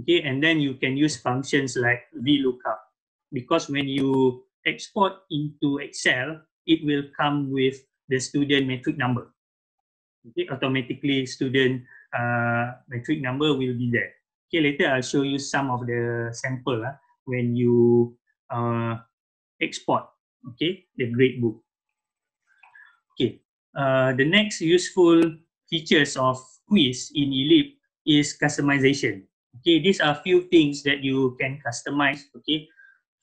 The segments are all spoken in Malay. Okay, and then you can use functions like VLOOKUP, because when you export into Excel, it will come with the student metric number. Okay, automatically student metric number will be there. Okay, later I'll show you some of the sample when you export, okay, the gradebook. Okay, the next useful features of quiz in eLEAP is customization. Okay, these are few things that you can customize, okay,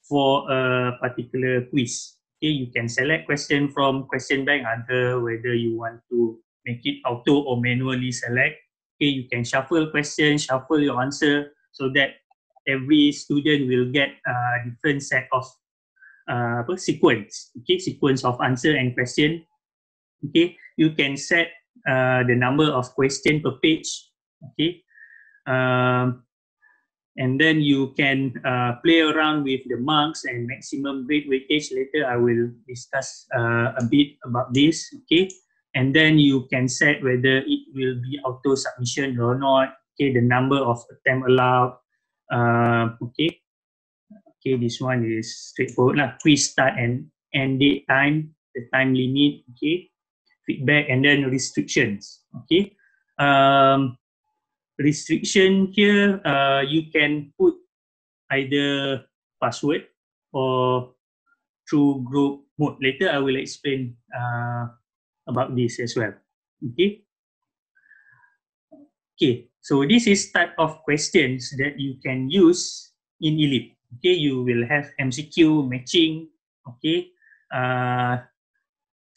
for a particular quiz. Okay, you can select question from question bank, either whether you want to make it auto or manually select. Okay, you can shuffle questions, shuffle your answer, so that every student will get a different set of sequence. Okay, sequence of answer and question. Okay, you can set the number of question per page. Okay, and then you can play around with the marks and maximum grade weightage. Later, I will discuss a bit about this. Okay, and then you can set whether it will be auto submission or not. Okay, the number of attempt allowed. Okay, okay, this one is straightforward lah. Quiz start and end date time, the time limit. Okay. Feedback and then restrictions. Okay, restriction here, you can put either password or through group mode. Later, I will explain about this as well. Okay, okay. So this is type of questions that you can use in eLEAP. Okay, you will have MCQ matching. Okay.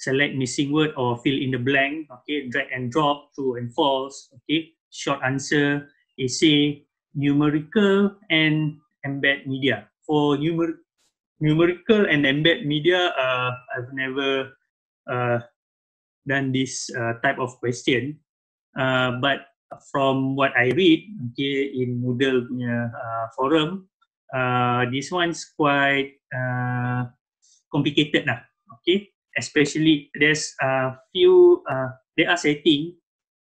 Select missing word or fill in the blank, okay, drag and drop, true and false, okay, short answer, essay, numerical and embed media. For numerical and embed media, I've never done this type of question, but from what I read, okay, in Moodle forum, this one's quite complicated lah, okay. Especially there's a few there are settings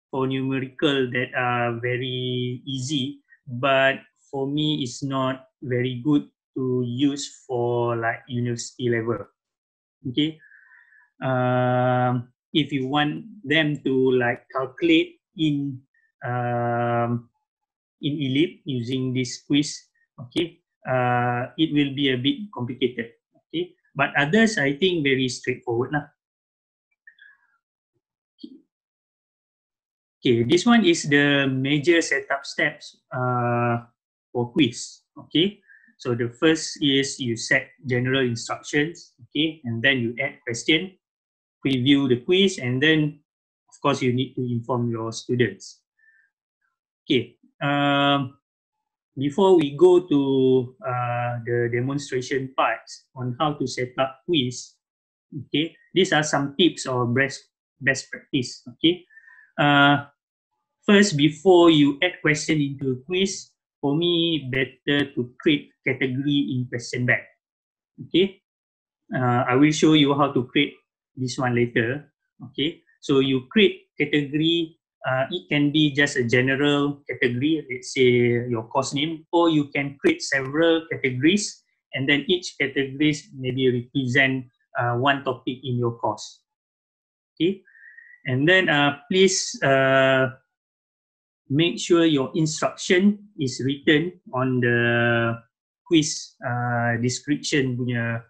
for numerical that are very easy, but for me it's not very good to use for like university level. Okay, if you want them to like calculate in eLEAP using this quiz, okay, it will be a bit complicated. Okay. But others, I think, very straightforward lah. Okay, this one is the major setup steps for quiz. Okay, so the first is you set general instructions. Okay, and then you add question, preview the quiz, and then, of course, you need to inform your students. Okay, before we go to the demonstration parts on how to set up quiz, okay, these are some tips or best practice. Okay, first, before you add question into a quiz, for me, better to create category in question bank. Okay, I will show you how to create this one later. Okay, so you create category. It can be just a general category, let's say your course name, or you can create several categories, and then each categories maybe represent one topic in your course. Okay, and then please make sure your instruction is written on the quiz description punya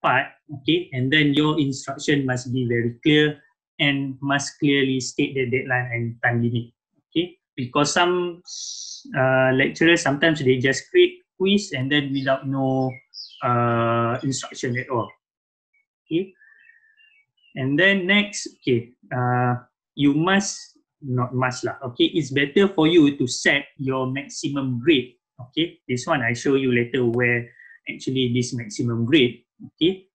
part. Okay, and then your instruction must be very clear and must clearly state the deadline and time limit. Okay, because some lecturers sometimes they just create quiz and then without no instruction at all. Okay, and then next, okay, you must not must lah. Okay, it's better for you to set your maximum grade. Okay, this one I show you later where actually this maximum grade. Okay,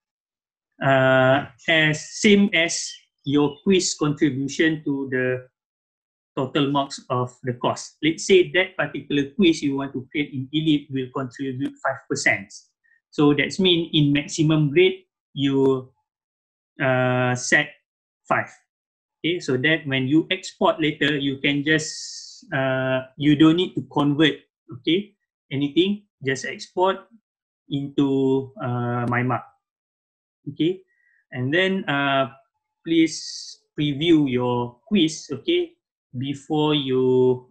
as same as your quiz contribution to the total marks of the course. Let's say that particular quiz you want to create in eLEAP will contribute 5%. So that means in maximum grade, you set 5. Okay, so that when you export later, you can just you don't need to convert, okay, anything. Just export into MyMark, okay. And then please preview your quiz, okay, before you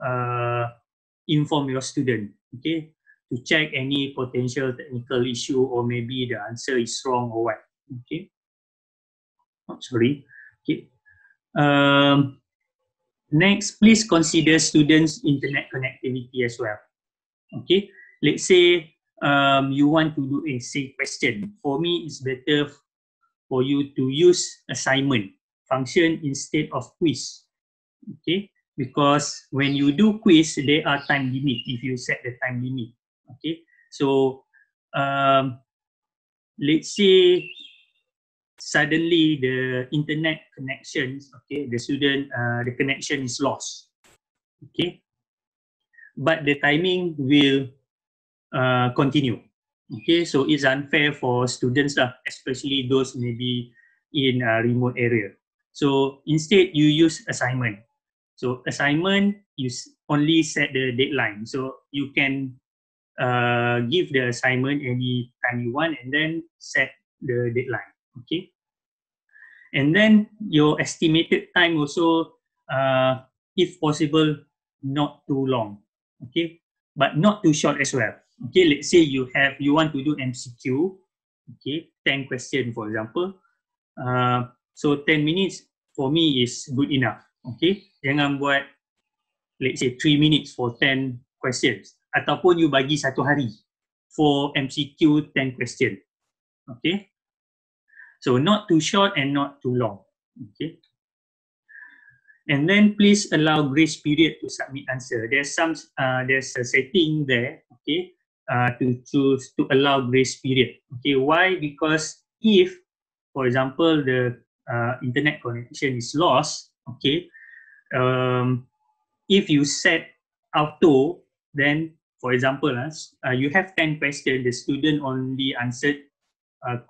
inform your student, okay, to check any potential technical issue or maybe the answer is wrong or what, okay. Oh, sorry, okay. Next, please consider students' internet connectivity as well, okay. Let's say you want to do a say question. For me, it's better for you to use assignment function instead of quiz, okay? Because when you do quiz, there are time limit if you set the time limit, okay? So let's say suddenly the internet connections, okay, the student, the connection is lost, okay? But the timing will continue, okay? So it's unfair for students, especially those maybe in a remote area. So instead you use assignment. So assignment, you only set the deadline, so you can give the assignment any time you want and then set the deadline, okay? And then your estimated time also, if possible, not too long, okay, but not too short as well. Okay, let's say you want to do MCQ, okay, 10 questions for example. So 10 minutes for me is good enough, okay. Jangan buat let's say 3 minutes for 10 questions, ataupun you bagi 1 hari for MCQ 10 question, okay. So not too short and not too long, okay. And then please allow grace period to submit answer. There's a setting there, okay. To choose to allow grace period. Okay, why? Because if, for example, the internet connection is lost, okay, if you set auto, then for example, you have 10 questions, the student only answered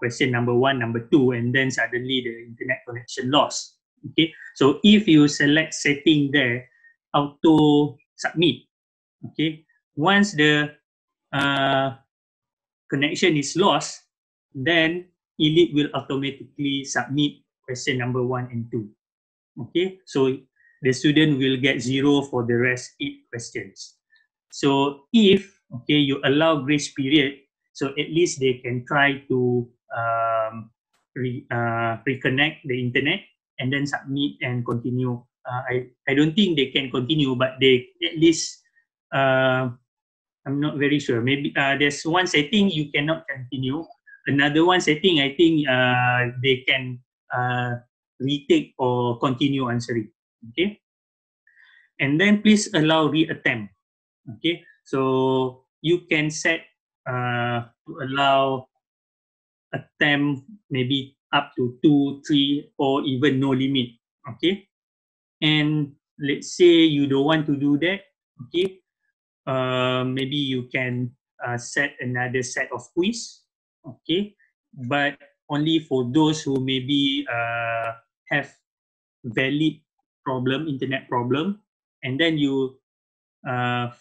question number 1, number 2, and then suddenly the internet connection lost. Okay, so if you select setting there, auto submit, okay, once the connection is lost, then eLEAP will automatically submit question number 1 and 2. Okay, so the student will get 0 for the rest 8 questions. So if, okay, you allow grace period, so at least they can try to reconnect the internet and then submit and continue. I don't think they can continue, but they at least I'm not very sure. Maybe there's one setting you cannot continue. Another one setting, I think they can retake or continue answering. Okay, and then please allow reattempt. Okay, so you can set to allow attempt maybe up to 2, 3, or even no limit. Okay, and let's say you don't want to do that. Okay. Maybe you can set another set of quiz, okay, but only for those who maybe have valid problem, internet problem, and then you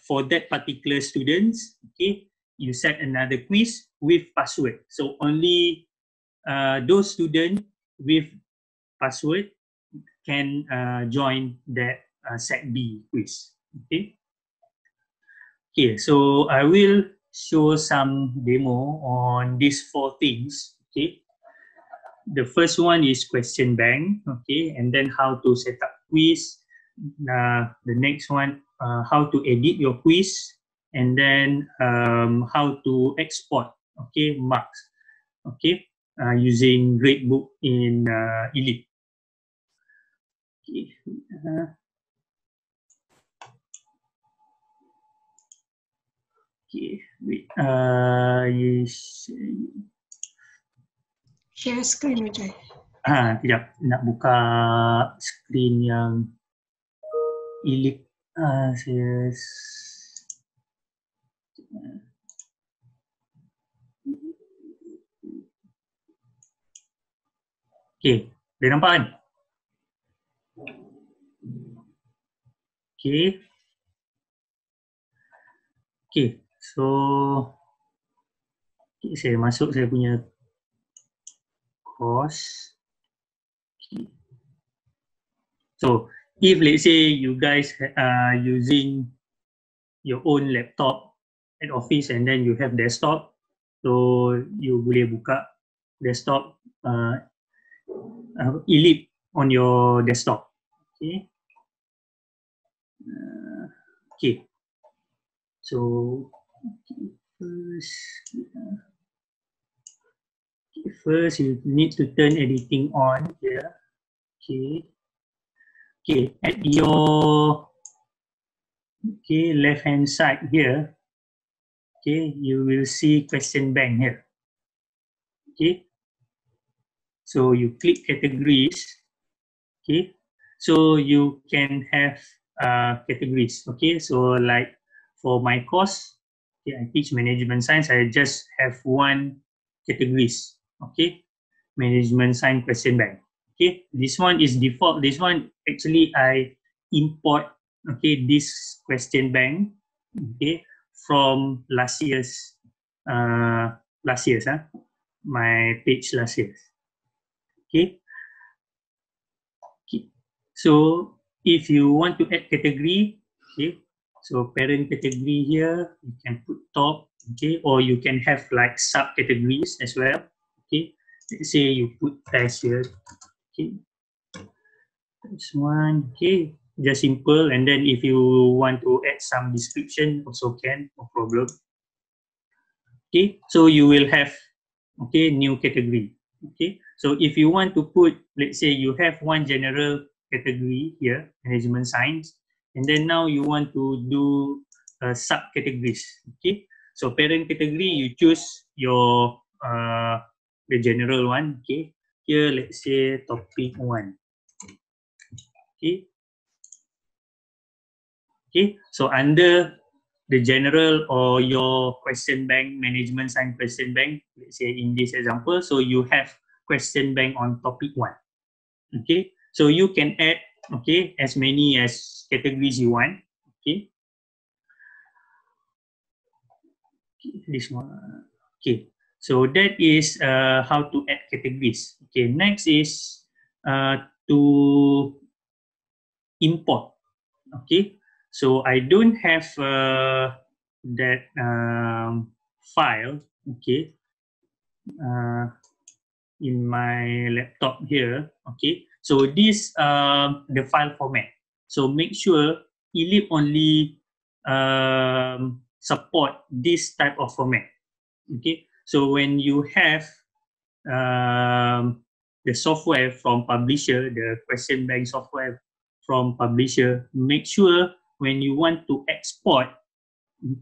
for that particular students, okay, you set another quiz with password. So only those students with password can join that set B quiz, okay. Okay, so I will show some demo on these 4 things, okay. The first one is question bank, okay, and then how to set up quiz. The next one, how to edit your quiz, and then how to export, okay, marks, okay, using gradebook in eLEAP. Okay. Okay, wait, share screen, Vijay. Tidak, nak buka screen yang eLEAP. Saya okay, boleh nampak kan? Okay, Okay, so okay, saya masuk saya punya course. Okay. So if let's say you guys are using your own laptop at office and then you have desktop, so you boleh buka desktop eLEAP on your desktop. Okay. Okay. So first you need to turn editing on here. Okay. Okay, at your left hand side here, okay, you will see question bank here. Okay. So you click categories. Okay. So you can have categories. Okay. So like for my course, okay, I teach management science. I just have one categories. Okay. Management science question bank. Okay. This one is default. This one actually I import. Okay. This question bank. Okay. From last year's. My page last year. Okay. So if you want to add category, okay, so parent category here, you can put top, okay, or you can have like subcategories as well. Okay, let's say you put test here, okay, this one, okay, just simple. And then if you want to add some description, also can, no problem. Okay, so you will have, okay, new category. Okay, so if you want to put, let's say you have one general category here, management science, and then now you want to do subcategories. Okay, so parent category, you choose your the general one. Okay, here let's say topic one. Okay, okay, so under the general or your question bank, management science question bank, let's say in this example, so you have question bank on topic one. Okay. So you can add, okay, as many as categories you want. Okay, this one. Okay, so that is how to add categories. Okay, next is to import. Okay, so I don't have that file. Okay, in my laptop here. Okay. So this the file format. So make sure eLEAP only support this type of format. Okay. So when you have the software from publisher, the question bank software from publisher, make sure when you want to export,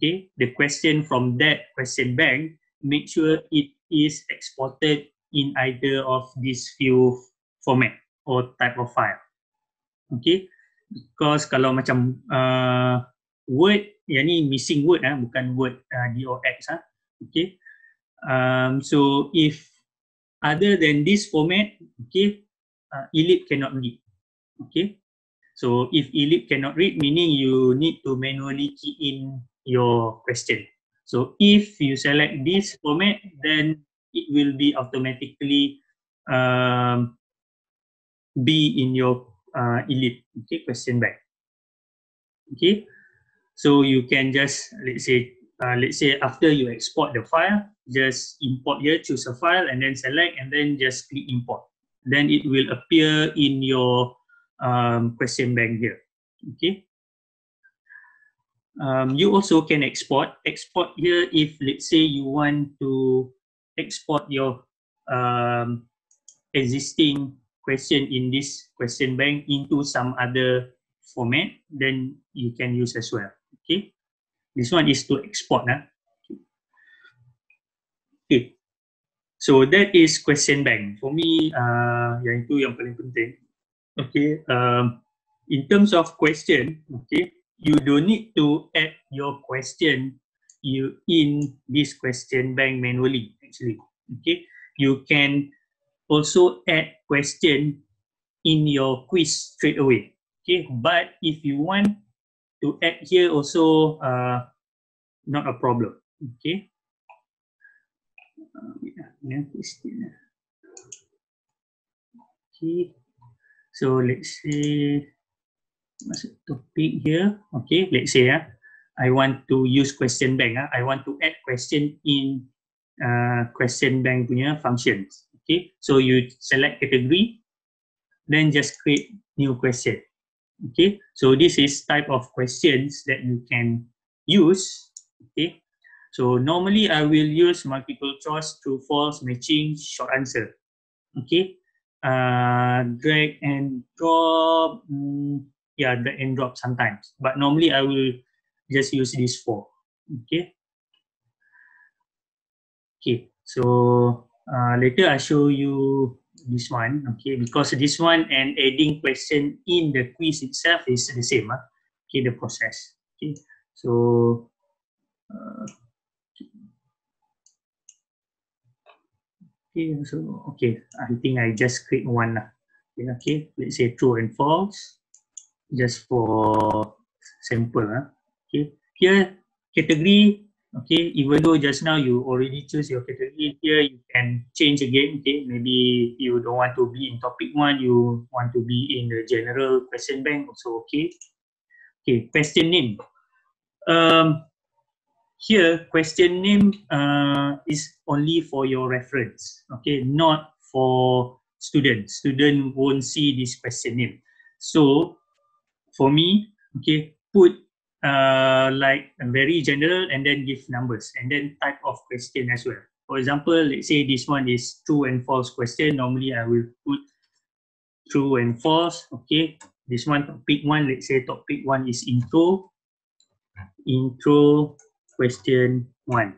okay, the question from that question bank, make sure it is exported in either of these few format or type of file. Okay, because kalau macam word, yang ni missing word, bukan word DOX. Okay, so if other than this format, okay, eLEAP cannot read. Okay, so if eLEAP cannot read, meaning you need to manually key in your question. So if you select this format, then it will be automatically be in your eLEAP, okay, question bank. Okay, so you can just, let's say after you export the file, just import here, choose a file and then select and then just click import. Then it will appear in your question bank here. Okay, you also can export here if let's say you want to export your existing question in this question bank into some other format, then you can use as well. Okay, this one is to export. Okay, so that is question bank. For me, yang itu yang paling penting. Okay, in terms of question, okay, you don't need to add your question in this question bank manually actually. Okay, you can also add question in your quiz straight away. Okay, but if you want to add here also not a problem. Okay. Okay. So let's say what's the topic here? Okay, let's say I want to use question bank. I want to add question in question bank punya functions. Okay, so you select category, then just create new question. Okay, so this is type of questions that you can use. Okay, so normally I will use multiple choice, true, false, matching, short answer. Okay, drag and drop. Yeah, drag and drop sometimes, but normally I will just use these four. Okay. Okay, so later I show you this one. Okay, because this one and adding question in the quiz itself is the same. Okay, the process. Okay, so okay, so okay, I think I just create one. Yeah, okay, let's say true and false, just for sample. Okay, here category. Okay, even though just now you already choose your category, here you can change again. Okay, maybe you don't want to be in topic one, you want to be in the general question bank also. Okay. Okay, question name. Here question name is only for your reference. Okay, not for students. Student won't see this question name. So for me, okay, put like very general and then give numbers and then type of question as well. For example, let's say this one is true and false question. Normally I will put true and false. Okay, this one topic one, let's say topic one is intro question one,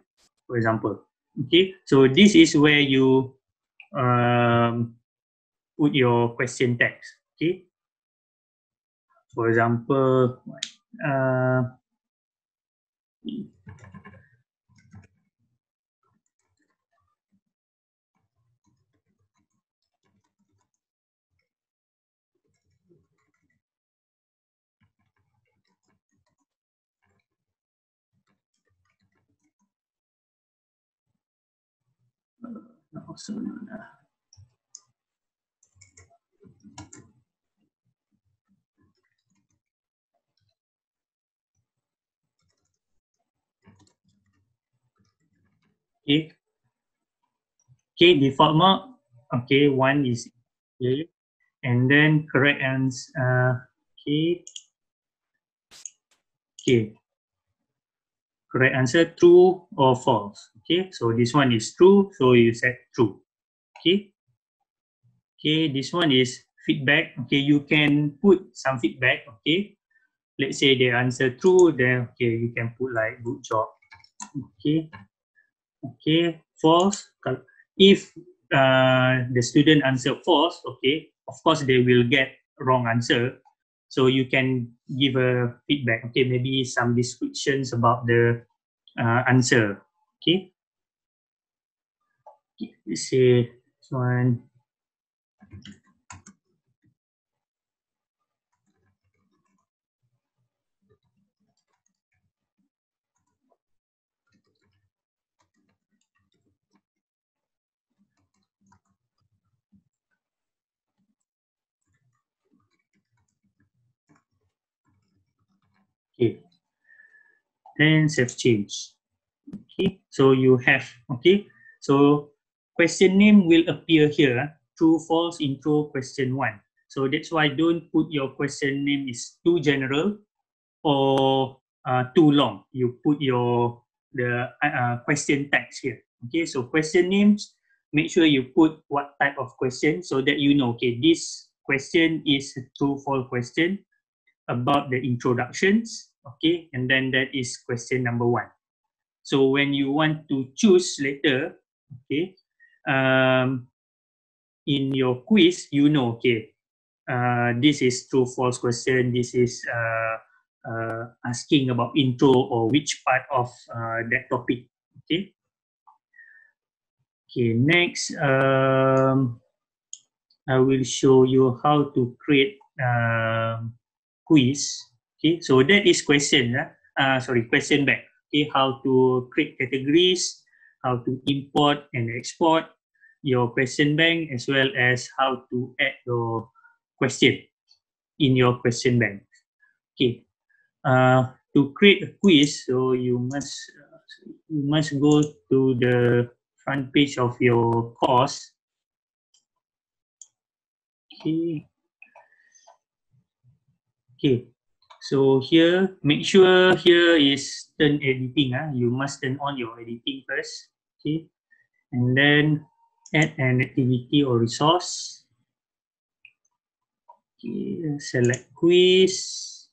for example. Okay, so this is where you put your question text. Okay, for example, also okay. Okay, default mark. Okay, one is okay, and then correct answer. Okay. Okay. Correct answer true or false. Okay, so this one is true, so you set true. Okay. Okay, this one is feedback. Okay, you can put some feedback. Okay, let's say they answer true, then okay, you can put like good job. Okay. Okay, false. If the student answer false, okay, of course they will get wrong answer. So you can give a feedback. Okay, maybe some descriptions about the answer. Okay. Okay, let's say this one. Okay. Then save change. Okay, so you have, okay, so question name will appear here, true, false, intro, question one. So that's why don't put your question name is too general or too long. You put your question tags here. Okay, so question names, make sure you put what type of question so that you know, okay, this question is a true, false question about the introductions. Okay, and then that is question number one. So when you want to choose later, okay, in your quiz, you know, okay, this is true, false question, this is asking about intro or which part of that topic. Okay. Okay, next, I will show you how to create quiz. Okay, so that is question. Sorry, question bank. okay, how to create categories, how to import and export your question bank, as well as how to add your question in your question bank. Okay, to create a quiz, so you must go to the front page of your course. Okay. Okay, so here, make sure here is turn editing. You must turn on your editing first. Okay, and then add an activity or resource. Okay, select quiz.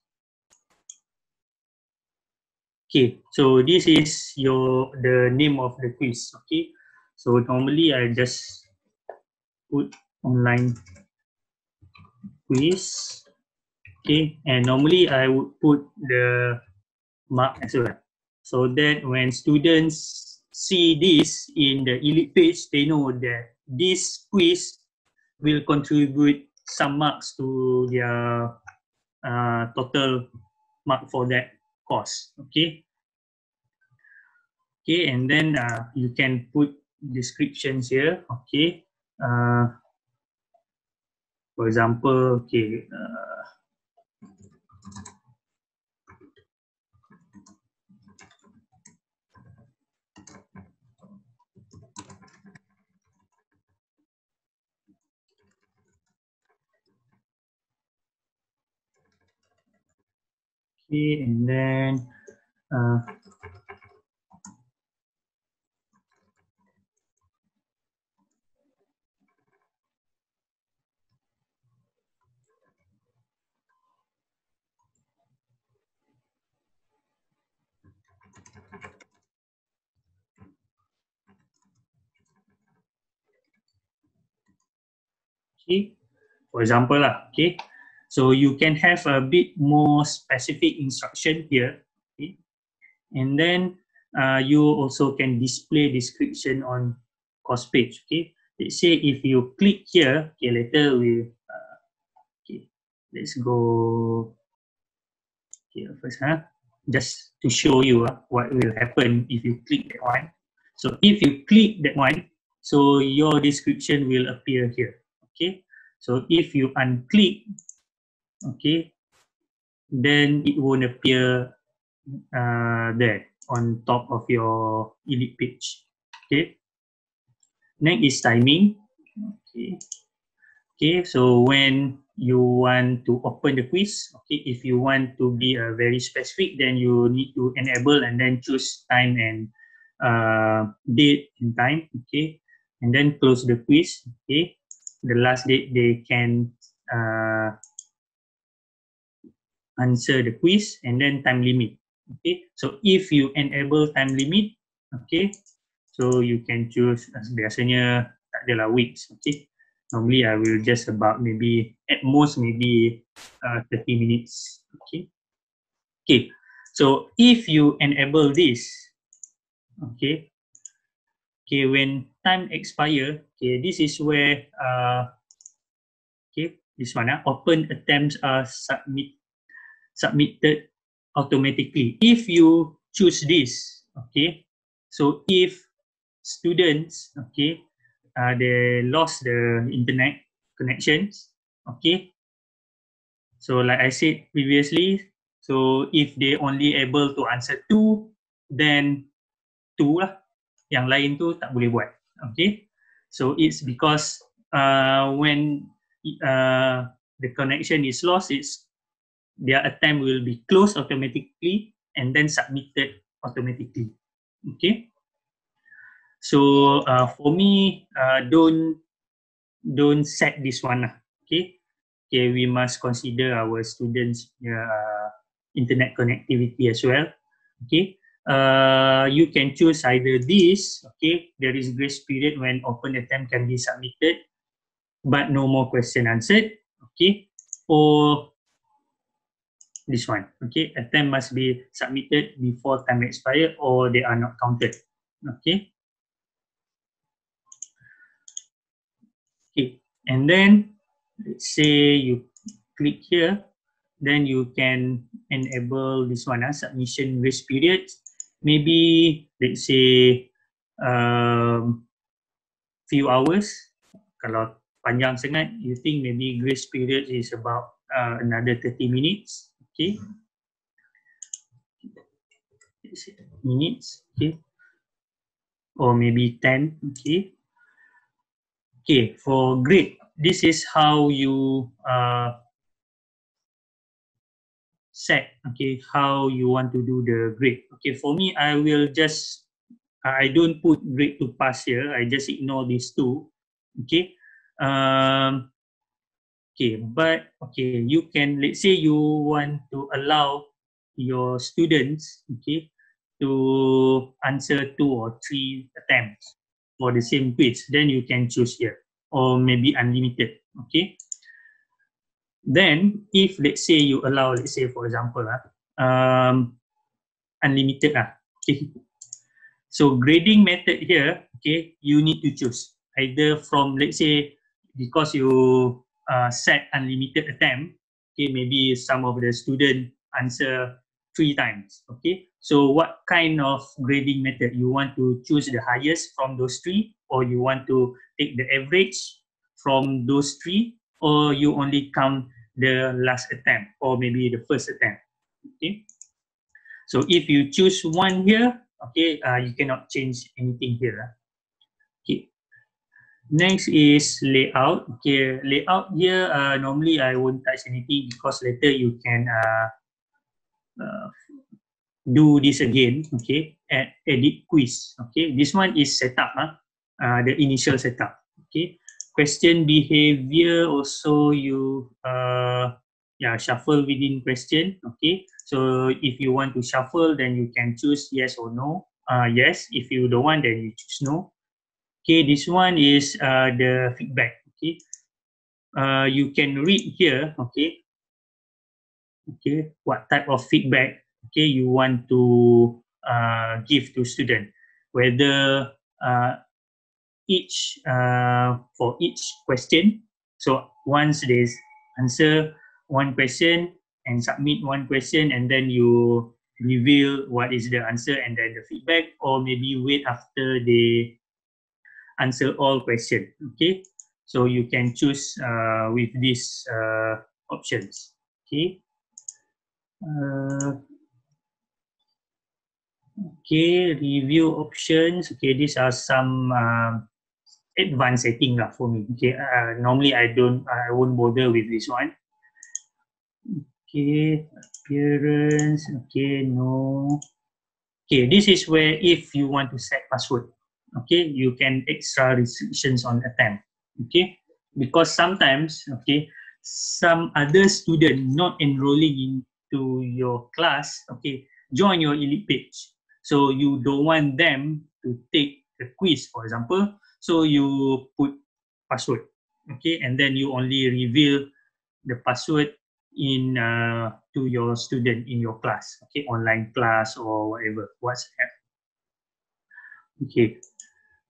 Okay, so this is the name of the quiz. Okay, so normally I just put online quiz. Okay, and normally I would put the mark as well, so that when students see this in the eLEAP page, they know that this quiz will contribute some marks to their total mark for that course. Okay. Okay, and then you can put descriptions here. Okay. For example, okay. Okay, and then okay, for example lah, okay. So you can have a bit more specific instruction here, okay? And then you also can display description on course page. Okay, let's say if you click here, okay, later we okay, let's go here first, just to show you what will happen if you click that one. So if you click that one, so your description will appear here. Okay, so if you unclick, okay, then it won't appear there on top of your eLEAP page. Okay, next is timing. Okay, okay, so when you want to open the quiz, okay, if you want to be very specific, then you need to enable and then choose time and date and time. Okay, and then close the quiz. Okay, the last date they can answer the quiz, and then time limit. Okay, so if you enable time limit, okay, so you can choose, biasanya tak adalah weeks. Okay, normally I will just about maybe at most maybe 30 minutes. Okay, okay, so if you enable this, okay, okay, when time expire, okay, this is where okay, this one open attempts are submitted automatically. If you choose this, okay, so if students, okay, they lost the internet connections, okay, so like I said previously, so if they only able to answer 2, then 2 lah, yang lain tu tak boleh buat. Okay, so it's because when the connection is lost, it's their attempt will be closed automatically and then submitted automatically. Okay, so for me, don't set this one. Okay, okay, we must consider our students' internet connectivity as well. Okay, you can choose either this. Okay, there is grace period when open attempt can be submitted, but no more question answered. Okay, or this one, okay, attempt must be submitted before time expire or they are not counted. Okay, okay, and then let's say you click here, then you can enable this one, submission grace period, maybe let's say few hours. Kalau panjang sangat, you think maybe grace period is about another 30 minutes. Okay. Minutes, okay, or maybe 10. Okay. Okay, for grade, this is how you set, okay, how you want to do the grade. Okay, for me, I will just, I don't put grade to pass here. I just ignore these two. Okay. Okay, but okay, you can, let's say you want to allow your students, okay, to answer 2 or 3 attempts for the same quiz, then you can choose here, or maybe unlimited. Okay. Then, if let's say you allow, let's say for example, unlimited, okay. So grading method here, okay, you need to choose either from, let's say, because you set unlimited attempt, okay, maybe some of the student answer 3 times, okay. So what kind of grading method? You want to choose the highest from those 3, or you want to take the average from those 3, or you only count the last attempt, or maybe the first attempt, okay. So if you choose one here, okay, you cannot change anything here. Okay. Next is layout. Okay, layout here, normally I won't touch anything because later you can do this again, okay, at edit quiz. Okay, this one is setup, the initial setup. Okay, question behavior also you yeah, shuffle within question. Okay, so if you want to shuffle, then you can choose yes or no. Yes, if you don't want, then you choose no. Okay, this one is the feedback. Okay, you can read here. Okay, okay, what type of feedback? Okay, you want to give to student, whether each for each question. So once they answer one question and submit one question, and then you reveal what is the answer and then the feedback, or maybe wait after they answer all question. Okay, so you can choose with these options. Okay. Okay, review options. Okay, these are some advanced setting lah for me. Okay, normally I won't bother with this one. Okay, appearance. Okay, no. Okay, this is where if you want to set password. Okay, you can extra restrictions on attempt. Okay, because sometimes, okay, some other student not enrolling into your class, okay, join your eLEAP page. So you don't want them to take the quiz, for example. So you put password, okay, and then you only reveal the password in to your student in your class, okay, online class or whatever, WhatsApp. Okay.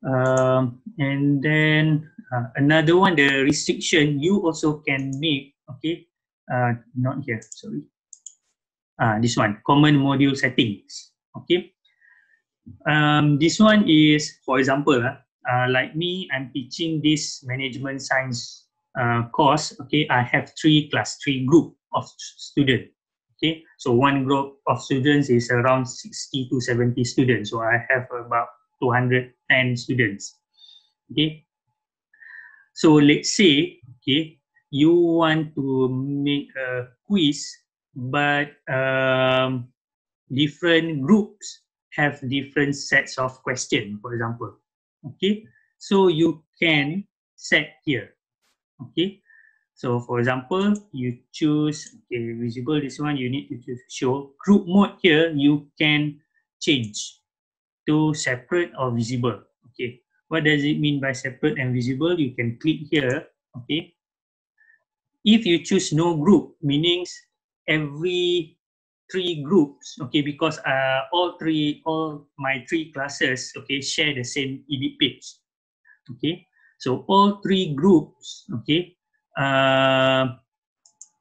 And then another one, the restriction you also can make, okay, not here, sorry, this one, common module settings. Okay, this one is, for example, like me, I'm teaching this management science course. Okay, I have 3 class 3 group of students. Okay, so one group of students is around 60 to 70 students. So I have about 210 students. Okay, so let's say, okay, you want to make a quiz, but different groups have different sets of questions, for example. Okay, so you can set here. Okay, so for example, you choose, okay, visible, this one you need to choose show. Group mode here, you can change to separate or visible. Okay, what does it mean by separate and visible? You can click here. Okay, if you choose no group, meaning every 3 groups, okay, because all my 3 classes, okay, share the same eLEAP page. Okay, so all 3 groups, okay,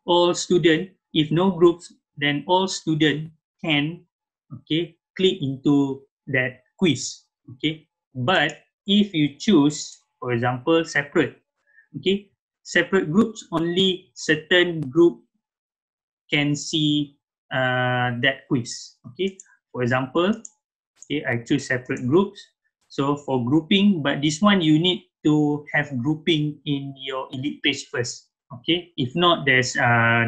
all student, if no groups, then all student can, okay, click into that quiz, okay? But if you choose, for example, separate, okay? Separate groups, only certain group can see that quiz, okay? For example, okay, I choose separate groups. So for grouping, but this one you need to have grouping in your eLEAP page first, okay? If not, there's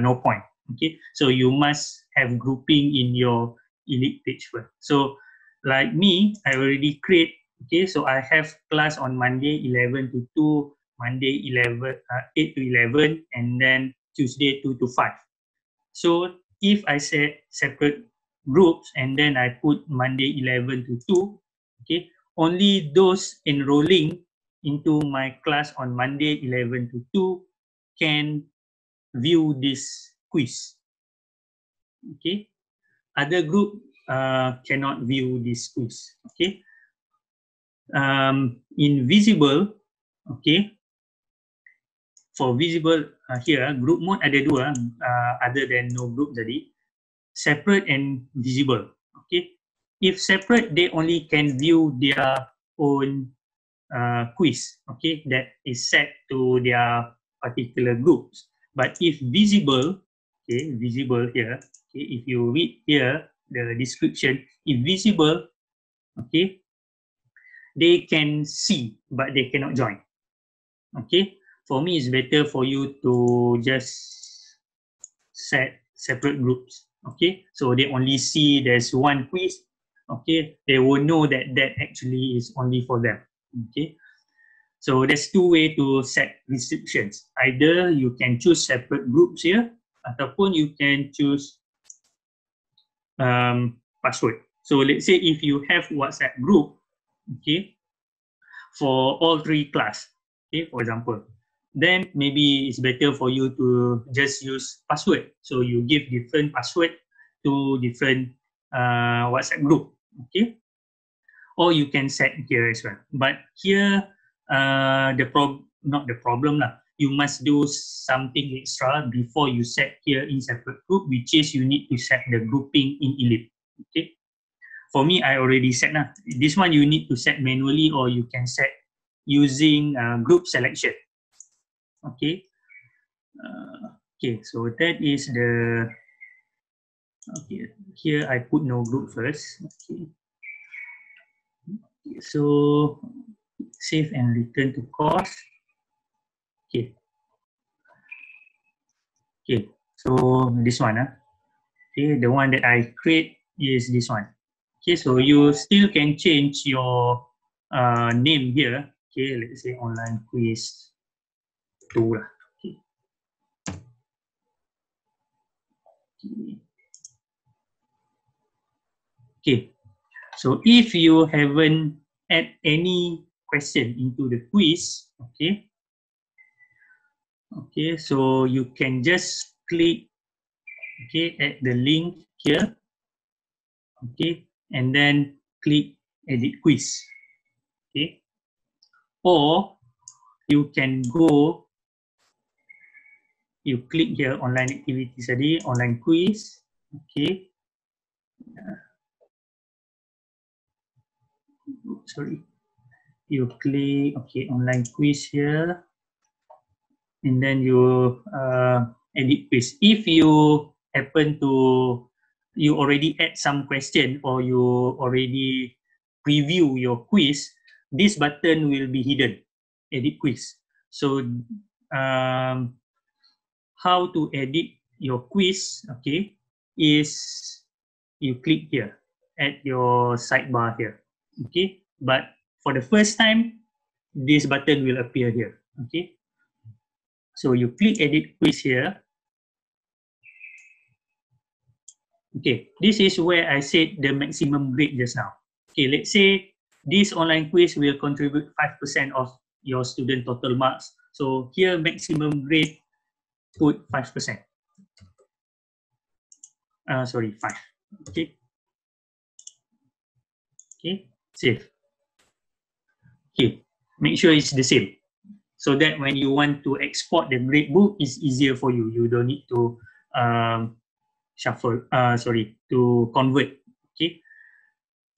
no point, okay? So you must have grouping in your eLEAP page first. So like me, I already create, okay? So I have class on Monday 11 to 2, Monday 8 to 11, and then Tuesday 2 to 5. So if I set separate groups and then I put Monday 11 to 2, okay? Only those enrolling into my class on Monday 11 to 2 can view this quiz, okay? Other group cannot view this quiz, okay? In visible, okay, for visible here, group mode ada dua, other than no group tadi, separate and visible, okay? If separate, they only can view their own quiz, okay, that is set to their particular groups. But if visible, okay, visible here, okay, if you read here the description, if visible, okay, they can see but they cannot join, okay? For me, it's better for you to just set separate groups, okay? So they only see there's one quiz, okay? They will know that that actually is only for them. Okay, so there's two ways to set restrictions. Either you can choose separate groups here, ataupun you can choose password. So let's say if you have WhatsApp group, okay, for all three class, okay, for example, then maybe it's better for you to just use password. So you give different password to different WhatsApp group, okay? Or you can set here as well. But here, not the problem lah. You must do something extra before you set here in separate group, which is you need to set the grouping in eLEAP. Okay. For me, I already set lah. This one you need to set manually, or you can set using group selection. Okay. Okay. So that is the. Okay. Here I put no group first. Okay. So save and return to course. Okay. Okay. So this one, okay, the one that I create is this one. Okay. So you still can change your name here. Okay. Let's say online quiz 2 lah. Okay. Okay. Okay. So if you haven't add any question into the quiz, okay, okay, so you can just click, okay, at the link here, okay, and then click edit quiz, okay, or you can go, you click here online activities tadi, online quiz, okay. Sorry, you click, okay, online quiz here, and then you edit quiz. If you happen to, you already add some question or you already preview your quiz, this button will be hidden, edit quiz. So how to edit your quiz, okay, is you click here at your sidebar here. Okay, but for the first time, this button will appear here. Okay, so you click edit quiz here. Okay, this is where I said the maximum grade just now. Okay, let's say this online quiz will contribute 5% of your student total marks. So here, maximum grade, put 5%. Sorry, 5. Okay. Okay. Save. Okay, make sure it's the same, so that when you want to export the gradebook, it's easier for you. You don't need to convert. Okay,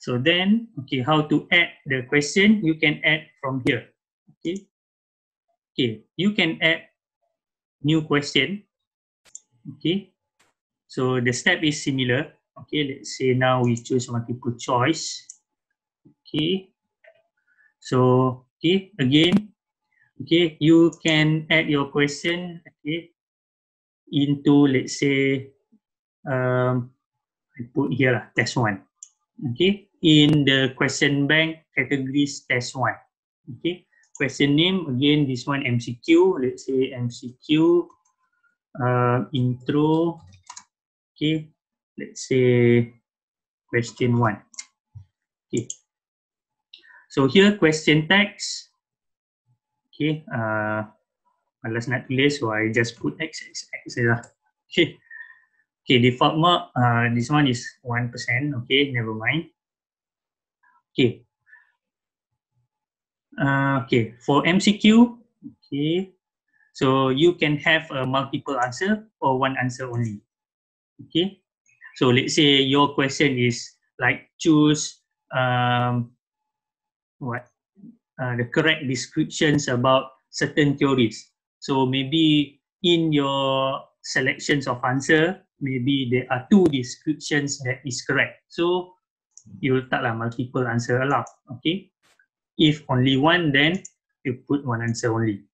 So then, okay, how to add the question? You can add from here. Okay, okay, you can add new question. Okay, so the step is similar. Okay, let's say now we choose multiple choice. Okay, so okay, again, okay, you can add your question. Okay, into, let's say, I put here lah, test one. Okay, in the question bank categories, test one. Okay, question name again, this one MCQ. Let's say MCQ intro. Okay, let's say question one. Okay, so here question text. Okay, alas nak tulis, so I just put X X X lah. Okay. Okay, default mark, this one is 1%. Okay, never mind. Okay. Okay, for MCQ, okay, so you can have a multiple answer or one answer only. Okay, so let's say your question is like choose the correct descriptions about certain theories. So maybe in your selections of answer, maybe there are two descriptions that is correct. So you'll taklah multiple answer allowed. Okay. If only one, then you put one answer only.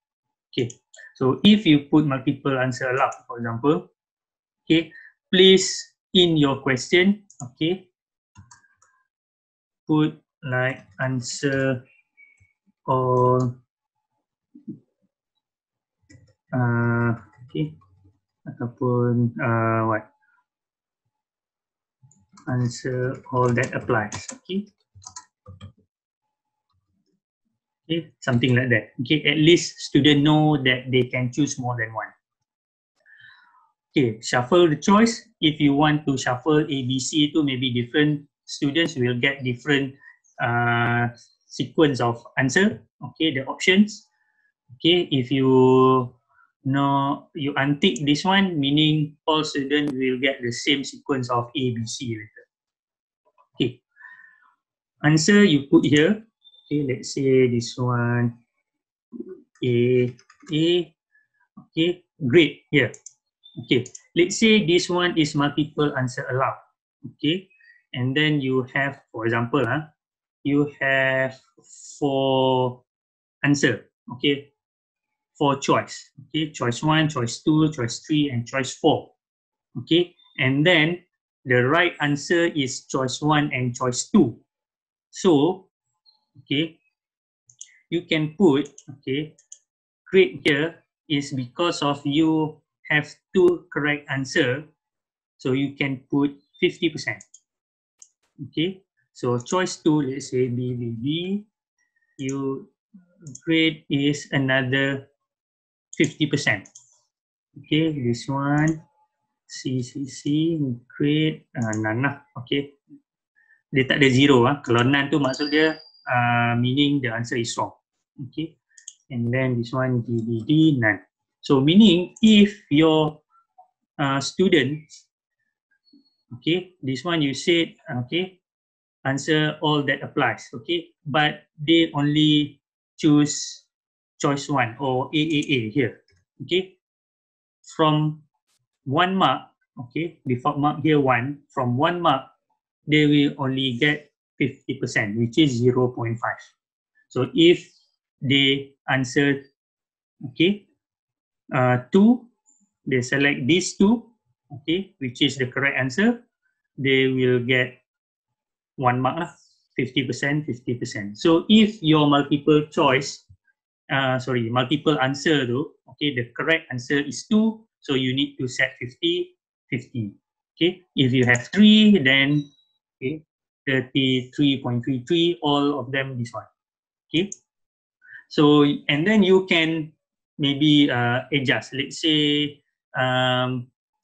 Okay. So if you put multiple answer allowed, for example, okay, please in your question, okay, put like answer all, okay, ataupun answer all that applies. Okay, okay, something like that. Okay, at least student know that they can choose more than one. Okay, shuffle the choice. If you want to shuffle ABC to maybe different students will get different sequence of answer. Okay, the options. Okay, if you no, you untick this one, meaning all students will get the same sequence of A, B, C later. Okay. Answer you put here. Okay, let's say this one A. Okay, grade here. Okay, let's say this one is multiple answer allowed. Okay, and then you have, for example, you have 4 answer. Okay. 4 choice, okay, choice 1, choice 2, choice 3, and choice 4, okay, and then the right answer is choice 1 and choice 2. So, okay, you can put, okay, grade here is because of you have 2 correct answer, so you can put 50%, okay, so choice 2, let's say BBB, you grade is another 50%. Okay, this one C grade none lah. Okay, dia tak ada zero lah. Kalau none tu maksud dia meaning the answer is wrong. Okay, and then this one D none. So meaning if your students, okay, this one you said okay answer all that applies. Okay, but they only choose choice 1 or AAA here. Okay, from 1 mark, okay, default mark here 1, from 1 mark, they will only get 50%, which is 0.5. So if they answer, okay, 2, they select these 2, okay, which is the correct answer, they will get 1 mark, 50%, 50%. So if your multiple choice, multiple answer tu, okay, the correct answer is 2, so you need to set 50-50. Okay, if you have 3, then okay, 33.33, all of them this one. Okay, so and then you can maybe adjust. Let's say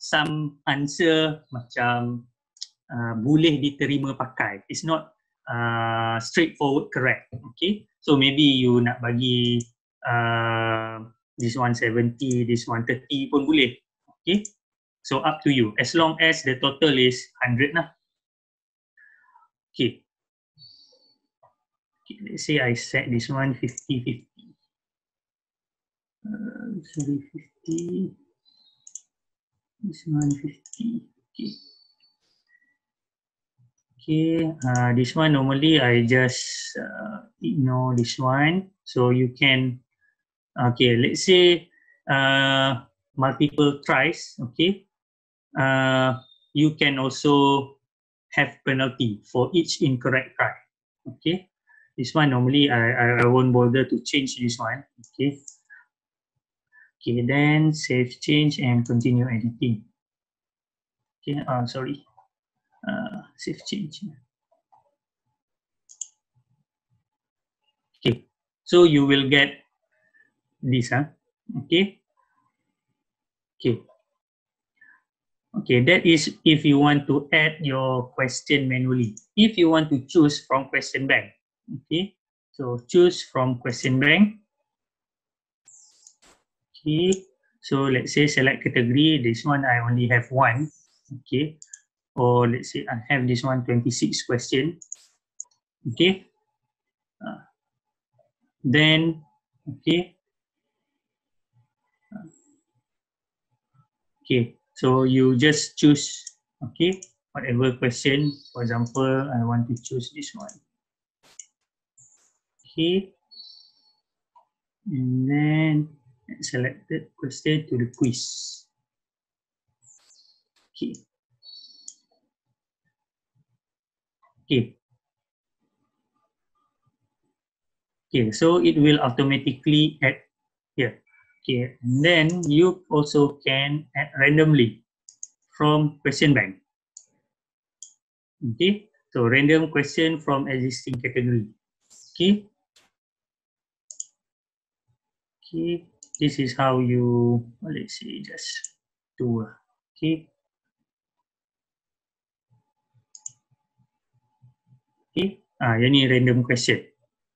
some answer macam boleh diterima pakai. It's not straightforward correct. Okay, so maybe you nak bagi this one 70, this one 30 pun boleh. Okay, so up to you as long as the total is 100 lah. Okay, Okay, let's say I set this one 50-50. This will be 50. This one 50. Okay. Okay, this one normally I just ignore this one. So you can, okay, let's say multiple tries, okay. You can also have penalty for each incorrect try, okay. This one normally I won't bother to change this one, okay. Okay, then save change and continue editing. Okay, sorry. Save change. Okay, so you will get this, huh? Okay. Okay. Okay, that is if you want to add your question manually. If you want to choose from question bank, okay. So choose from question bank. Okay. So let's say select category. This one I only have one. Okay. Or let's say I have this one 26 question, okay. Then okay, okay. So you just choose, okay, whatever question. For example, I want to choose this one, okay. And then select the question to the quiz, okay. Okay. Okay, so it will automatically add here. Okay, and then you also can add randomly from question bank. Okay, so random question from existing category. Okay. Okay, this is how you, let's see, just do. Okay. Okay, yang ni random question.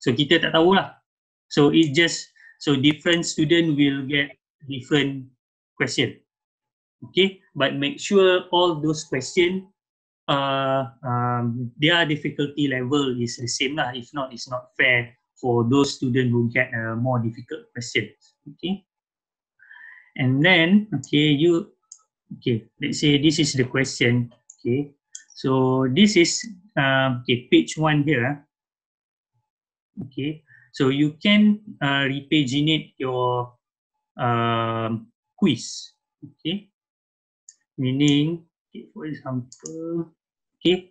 So kita tak tahulah. So it's just, so different student will get different question. Okay, but make sure all those question, their difficulty level is the same lah. If not, it's not fair for those student who get a more difficult question. Okay, and then okay you, okay let's say this is the question. Okay. So this is okay, page one here. Okay, so you can repaginate your quiz. Okay, meaning, okay, for example, okay,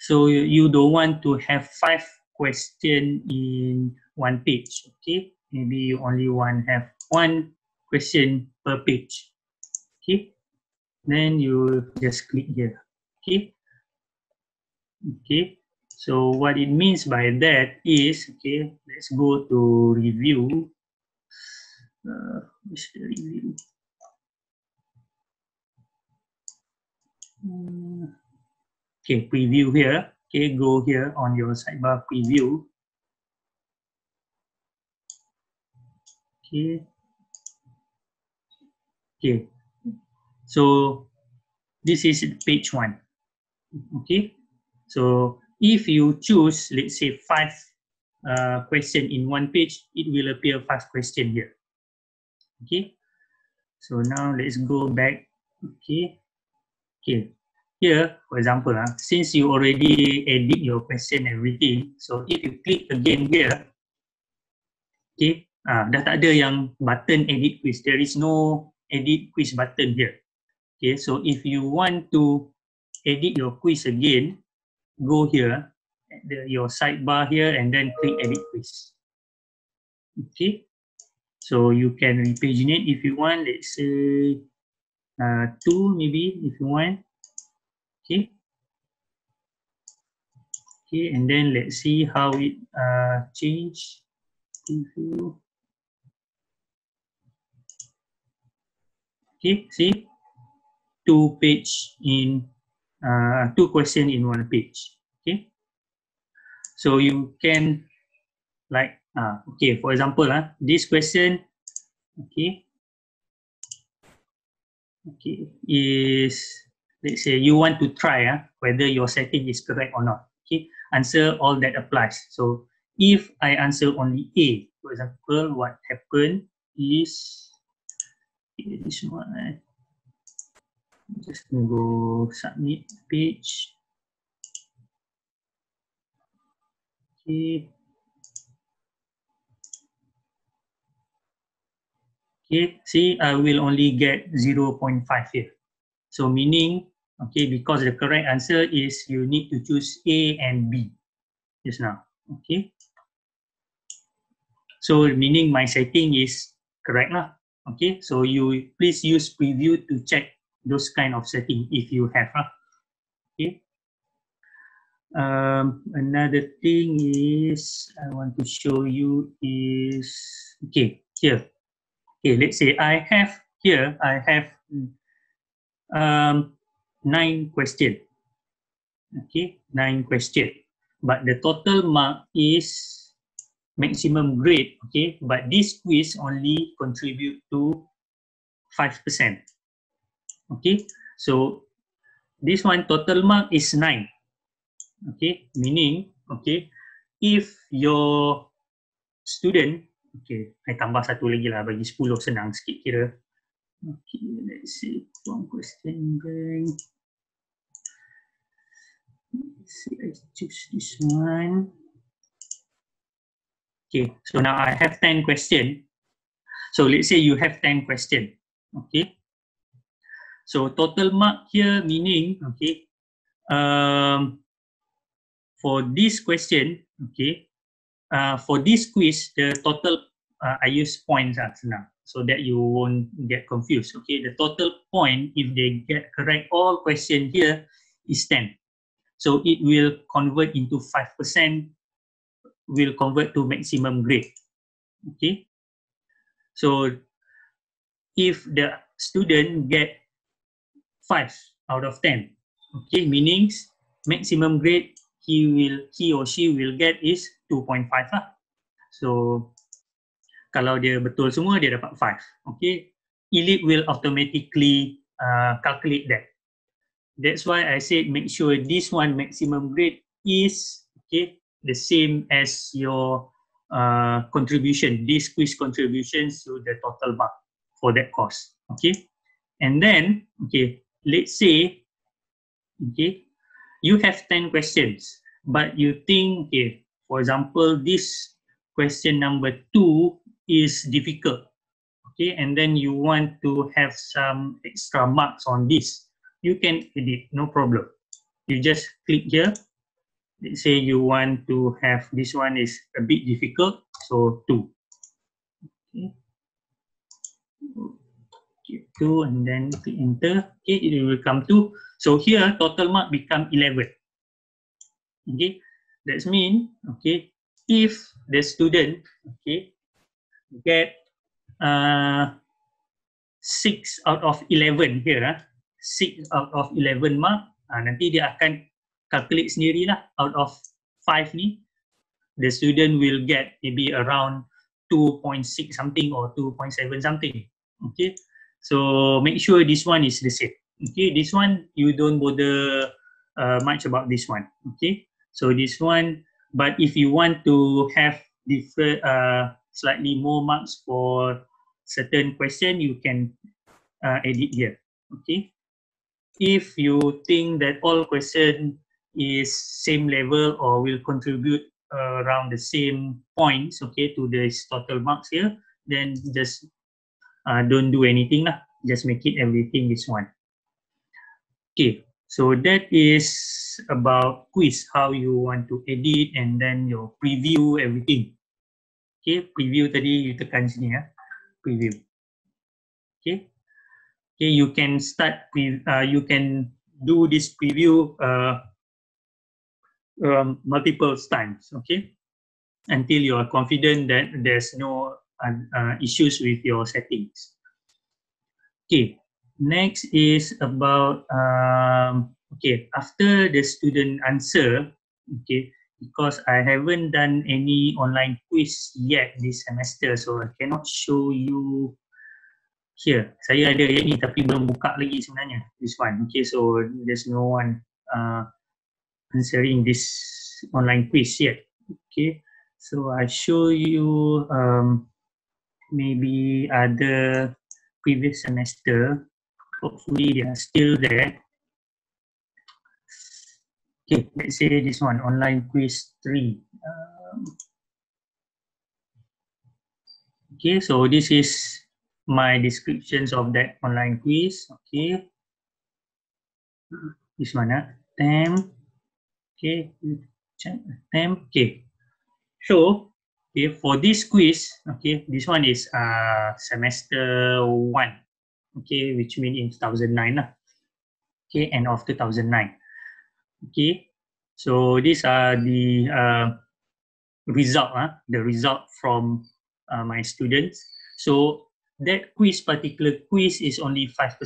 so you don't want to have 5 questions in one page. Okay, maybe you only want have 1 question per page. Okay, then you just click here. Okay. Okay, so what it means by that is, okay, let's go to review. Okay, preview here. Okay, go here on your sidebar preview. Okay. Okay, so this is page one. Okay. So if you choose, let's say 5 questions in one page, it will appear 5 questions here. Okay. So now let's go back. Okay. Okay. Here, for example, since you already edit your question everything, so if you click again here, okay, dah tak ada yang button edit quiz. There is no edit quiz button here. Okay. So if you want to edit your quiz again, go here, your sidebar here, and then click edit quiz. Okay, so you can repaginate if you want. Let's say 2 maybe if you want. Okay. Okay, and then let's see how it change. Okay, see 2 pages in. 2 questions in one page. Okay, so you can like okay, for example, this question, okay, okay is, let's say you want to try whether your setting is correct or not. Okay, answer all that applies. So if I answer only A. For example, what happened is this one. I'm just gonna go submit page. Okay. Okay, see, I will only get 0.5 here. So meaning, okay, because the correct answer is you need to choose A and B just now. Okay. So meaning my setting is correct lah. Okay, so you please use preview to check those kind of setting if you have lah. Okay. Another thing is I want to show you is, okay, here. Okay, let's say I have here, I have 9 questions. Okay, 9 questions. But the total mark is maximum grade. Okay, but this quiz only contribute to 5%. Okay, so this one total mark is 9. Okay, meaning, okay, if your student, okay, I tambah satu lagi lah, bagi 10 senang sikit kira. Okay, let's see, one question bank. Let's see, I choose this one. Okay, so now I have 10 question. So let's say you have 10 question. Okay. So total mark here meaning, okay, for this question, okay, for this quiz, the total, I use points now, so that you won't get confused. Okay, the total point, if they get correct all question here, is 10. So it will convert into 5%, will convert to maximum grade. Okay, so if the student get 5 out of 10, okay, meaning maximum grade he or she will get is 2.5 lah. So kalau dia betul semua dia dapat 5. Okay, eLEAP will automatically calculate that. That's why I said make sure this one maximum grade is, okay, the same as your contribution, this quiz contributions to the total mark for that course. Okay, and then, okay, let's say, okay, you have 10 questions, but you think, okay, for example, this question number 2 is difficult, okay, and then you want to have some extra marks on this, you can edit, no problem. You just click here. Let's say you want to have this one is a bit difficult, so 2. Okay, 2, and then click enter. Okay, it will come to, so here total mark become 11. Okay, that means, okay, if the student, okay, get 6 out of 11 here, 6 out of 11 mark, nanti dia akan calculate sendirilah. Out of 5 ni, the student will get maybe around 2.6 something or 2.7 something. Okay, so make sure this one is the same. Okay, this one you don't bother much about this one. Okay, so this one, but if you want to have different, slightly more marks for certain question, you can edit here. Okay, if you think that all question is same level or will contribute around the same points, okay, to this total marks here, then just don't do anything lah. Just make it everything is one. Okay, so that is about quiz, how you want to edit and then your preview everything. Okay, preview tadi you tekan sini ya, preview. Okay, okay, you can start. You can do this preview multiple times. Okay, until you are confident that there's no issues with your settings. Okay, next is about okay, after the student answer, okay, because I haven't done any online quiz yet this semester, so I cannot show you here. Saya ada yang ni tapi belum buka lagi sebenarnya, this one. Okay, so there's no one answering this online quiz yet. Okay, So I show you maybe other previous semester. Hopefully they are still there. Okay, let's say this one, online quiz 3. Okay, so this is my descriptions of that online quiz. Okay, this one, attempt. Okay, check attempt. Okay, so okay, for this quiz, okay, this one is semester 1. Okay, which means in 2009 lah. Okay, end of 2009. Okay, so these are the result, the result from my students. So that quiz, particular quiz, is only 5%.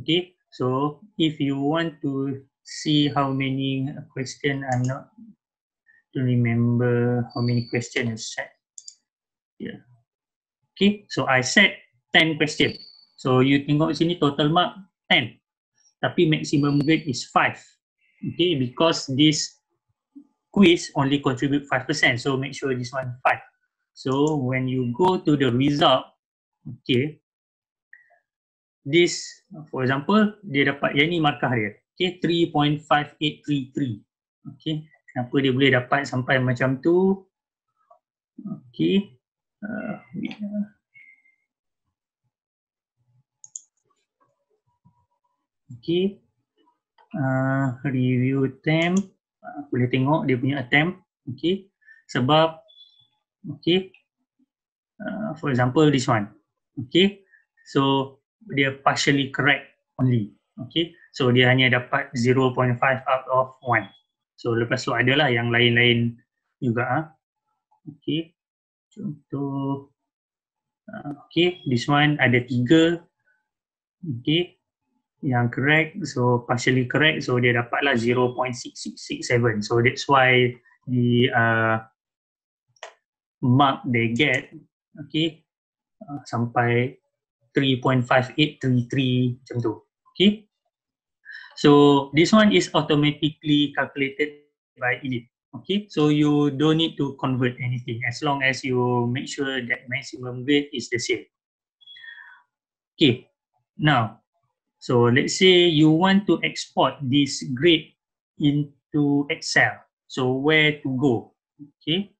Okay, so if you want to see how many question, I'm not to remember how many question is set. Yeah. Okay, so I set 10 question. So you tengok sini total mark 10. Tapi maximum grade is 5. Okay, because this quiz only contribute 5%. So make sure this one 5. So when you go to the result, okay, this, for example, dia dapat yang ni markah dia. Okay, 3.5833. Okay, kenapa dia boleh dapat sampai macam tu? Okay. Okay, review attempt, boleh tengok dia punya attempt. Okay, sebab okay, for example this one. Okay, so dia partially correct only. Okay, so dia hanya dapat 0.5 out of 1. So lepas tu adalah yang lain-lain juga. Okay, contoh, okay, this one ada 3. Okay, yang correct, so partially correct, so dia dapatlah 0.6667. So that's why the mark they get, okay, sampai 3.5833 macam tu. Okay, so this one is automatically calculated by eLEAP. Okay, so you don't need to convert anything as long as you make sure that maximum grade is the same. Okay, now, so let's say you want to export this grade into Excel. So where to go? Okay,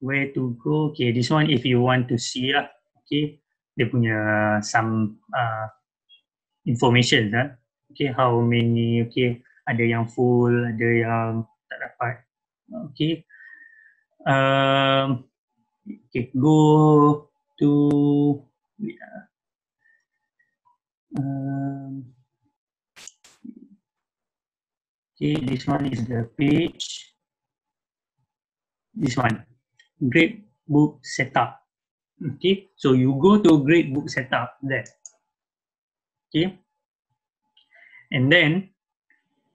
where to go? Okay, this one if you want to see lah. Okay, dia punya some information lah. Okay, how many? Okay, ada yang full, ada yang tak dapat. Okay, okay, go to. Okay, this one is the page. This one, grade book setup. Okay, so you go to grade book setup there. Okay, and then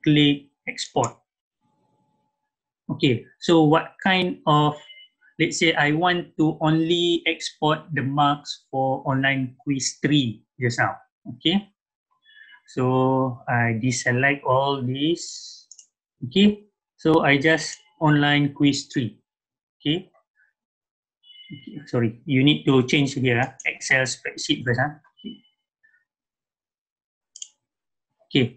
click export. Okay, so what kind of, let's say I want to only export the marks for online quiz 3 just now. Okay, so I deselect all these. Okay, so I just online quiz 3. Okay, okay, sorry, you need to change here, Excel spreadsheet first. Okay. Okay,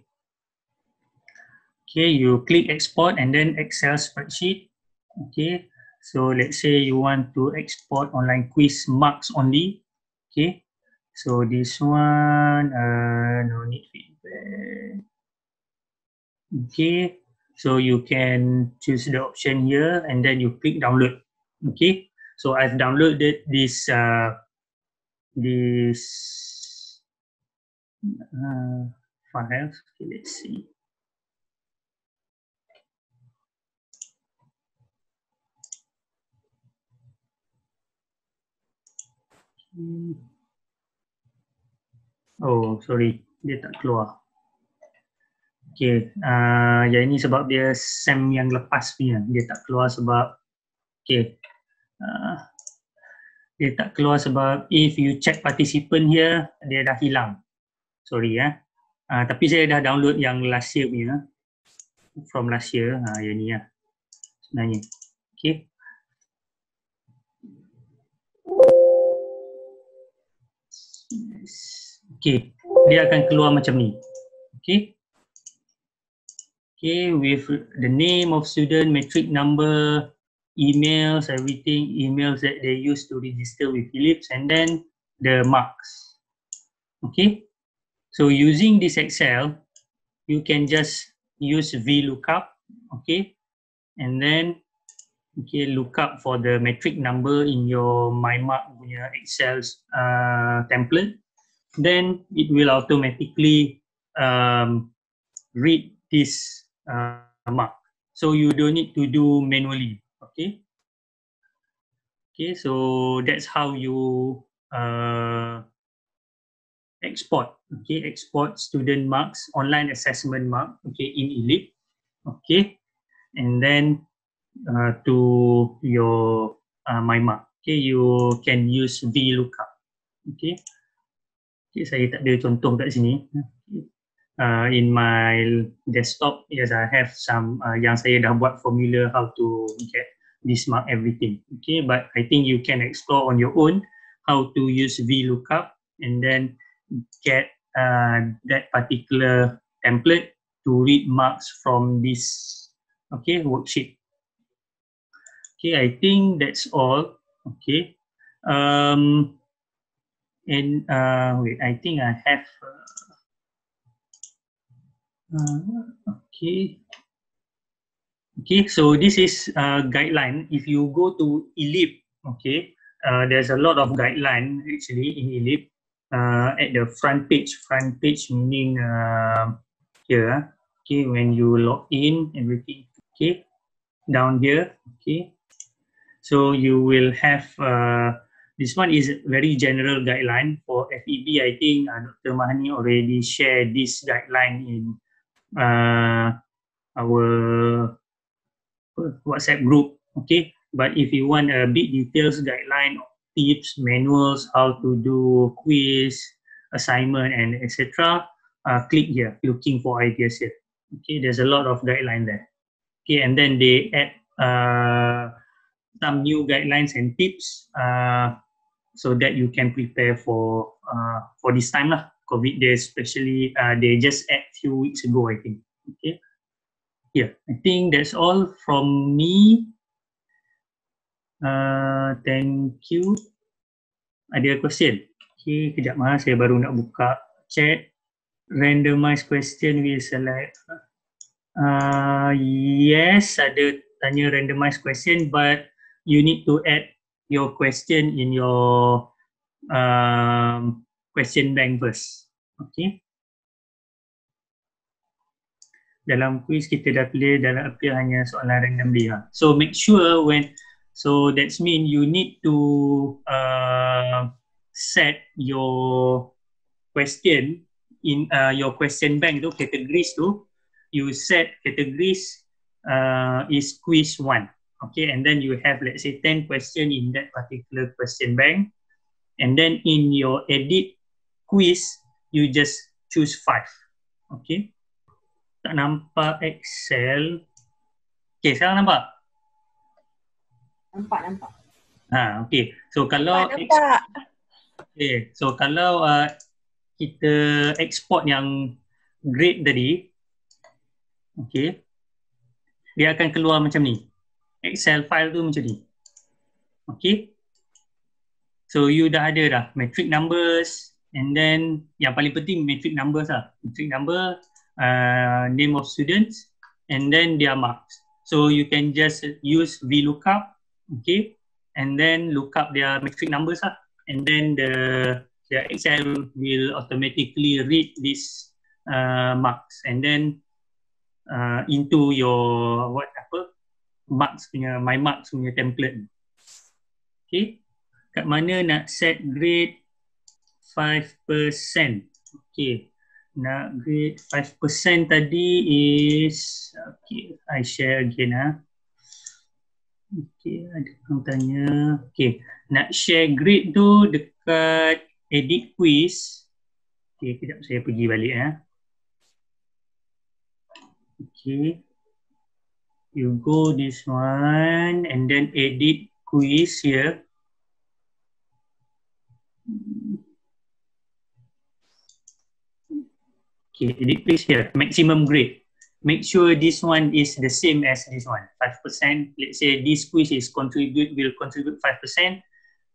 okay, you click export and then Excel spreadsheet. Okay, so let's say you want to export online quiz marks only. Okay, so this one, no need feedback. Okay, so you can choose the option here and then you click download. Okay, so I've downloaded this file. Okay, let's see. Okay. Oh, sorry, dia tak keluar. Okay, yang ini sebab dia SEM yang lepas punya. Dia tak keluar sebab, okay, dia tak keluar sebab if you check participant here, dia dah hilang. Sorry ya. Tapi saya dah download yang last year punya. From last year, yang ni lah. Sebenarnya. skip. Okay, dia akan keluar macam ni. Okay. Okay, with the name of student, metric number, emails, everything, emails that they use to register with eLEAP, and then the marks. Okay. So using this Excel, you can just use VLOOKUP. Okay. And then, okay, look up for the metric number in your MyMark punya Excel template. Then it will automatically read this mark. So you don't need to do manually. Okay. Okay, so that's how you export. Okay, export student marks, online assessment mark. Okay, in eLEAP. Okay, and then. To your MyMark. Okay, you can use VLOOKUP. Okay. Okay, saya tak ada contoh kat sini. In my desktop, yes, I have some yang saya dah buat formula how to get this mark everything. Okay, but I think you can explore on your own how to use VLOOKUP and then get that particular template to read marks from this, okay, worksheet. Okay, I think that's all. Okay, and wait, I think I have. Okay, okay. So this is a guideline. If you go to eLEAP, okay, there's a lot of guideline actually in eLEAP. At the front page meaning here. Okay, when you log in, everything. Okay, down here. Okay. So you will have, this one is very general guideline for FEB. I think Dr. Mahani already shared this guideline in our WhatsApp group, okay? But if you want a bit details guideline, tips, manuals, how to do quiz, assignment, and etc., click here, looking for ideas here. Okay, there's a lot of guideline there. Okay, and then they add, some new guidelines and tips so that you can prepare for this time lah. COVID, they especially they just add few weeks ago, I think. Okay, yeah, I think that's all from me. Thank you. Ada question? Okay, kejap mah, saya baru nak buka chat. Randomize question we select. Yes, ada tanya randomize question, but you need to add your question in your question bank first. Okay. Dalam quiz kita dah pilih, dalam appear hanya soalan random dia. So make sure when, so that's mean you need to set your question in your question bank tu, categories tu. You set categories is quiz one. Okay, and then you have, let's say, 10 questions in that particular question bank. And then in your edit quiz, you just choose 5. Okay. Tak nampak Excel. Okay, sekarang nampak? Nampak, nampak. Ha, okay. So, kalau... Nampak, nampak. Okay, so kalau kita export yang grade tadi, okay, dia akan keluar macam ni. Excel file tu macam ni. Okay. So you dah ada dah metric numbers, and then yang paling penting metric numbers lah. Metric number, name of students, and then their marks. So you can just use VLOOKUP, okay, and then look up their metric numbers lah. And then the Excel will automatically read this marks and then into your what apa? Marks punya, my marks punya template. Okay, kat mana nak set grade 5%. Okay, nak grade 5% tadi is, okay, I share again ah. Okay, ada orang tanya. Okay, nak share grade tu dekat edit quiz. Okay, kejap saya pergi balik ah. Okay. you go this one and then edit quiz here. Okay, edit quiz here, maximum grade. Make sure this one is the same as this one, 5%. Let's say this quiz is will contribute 5%.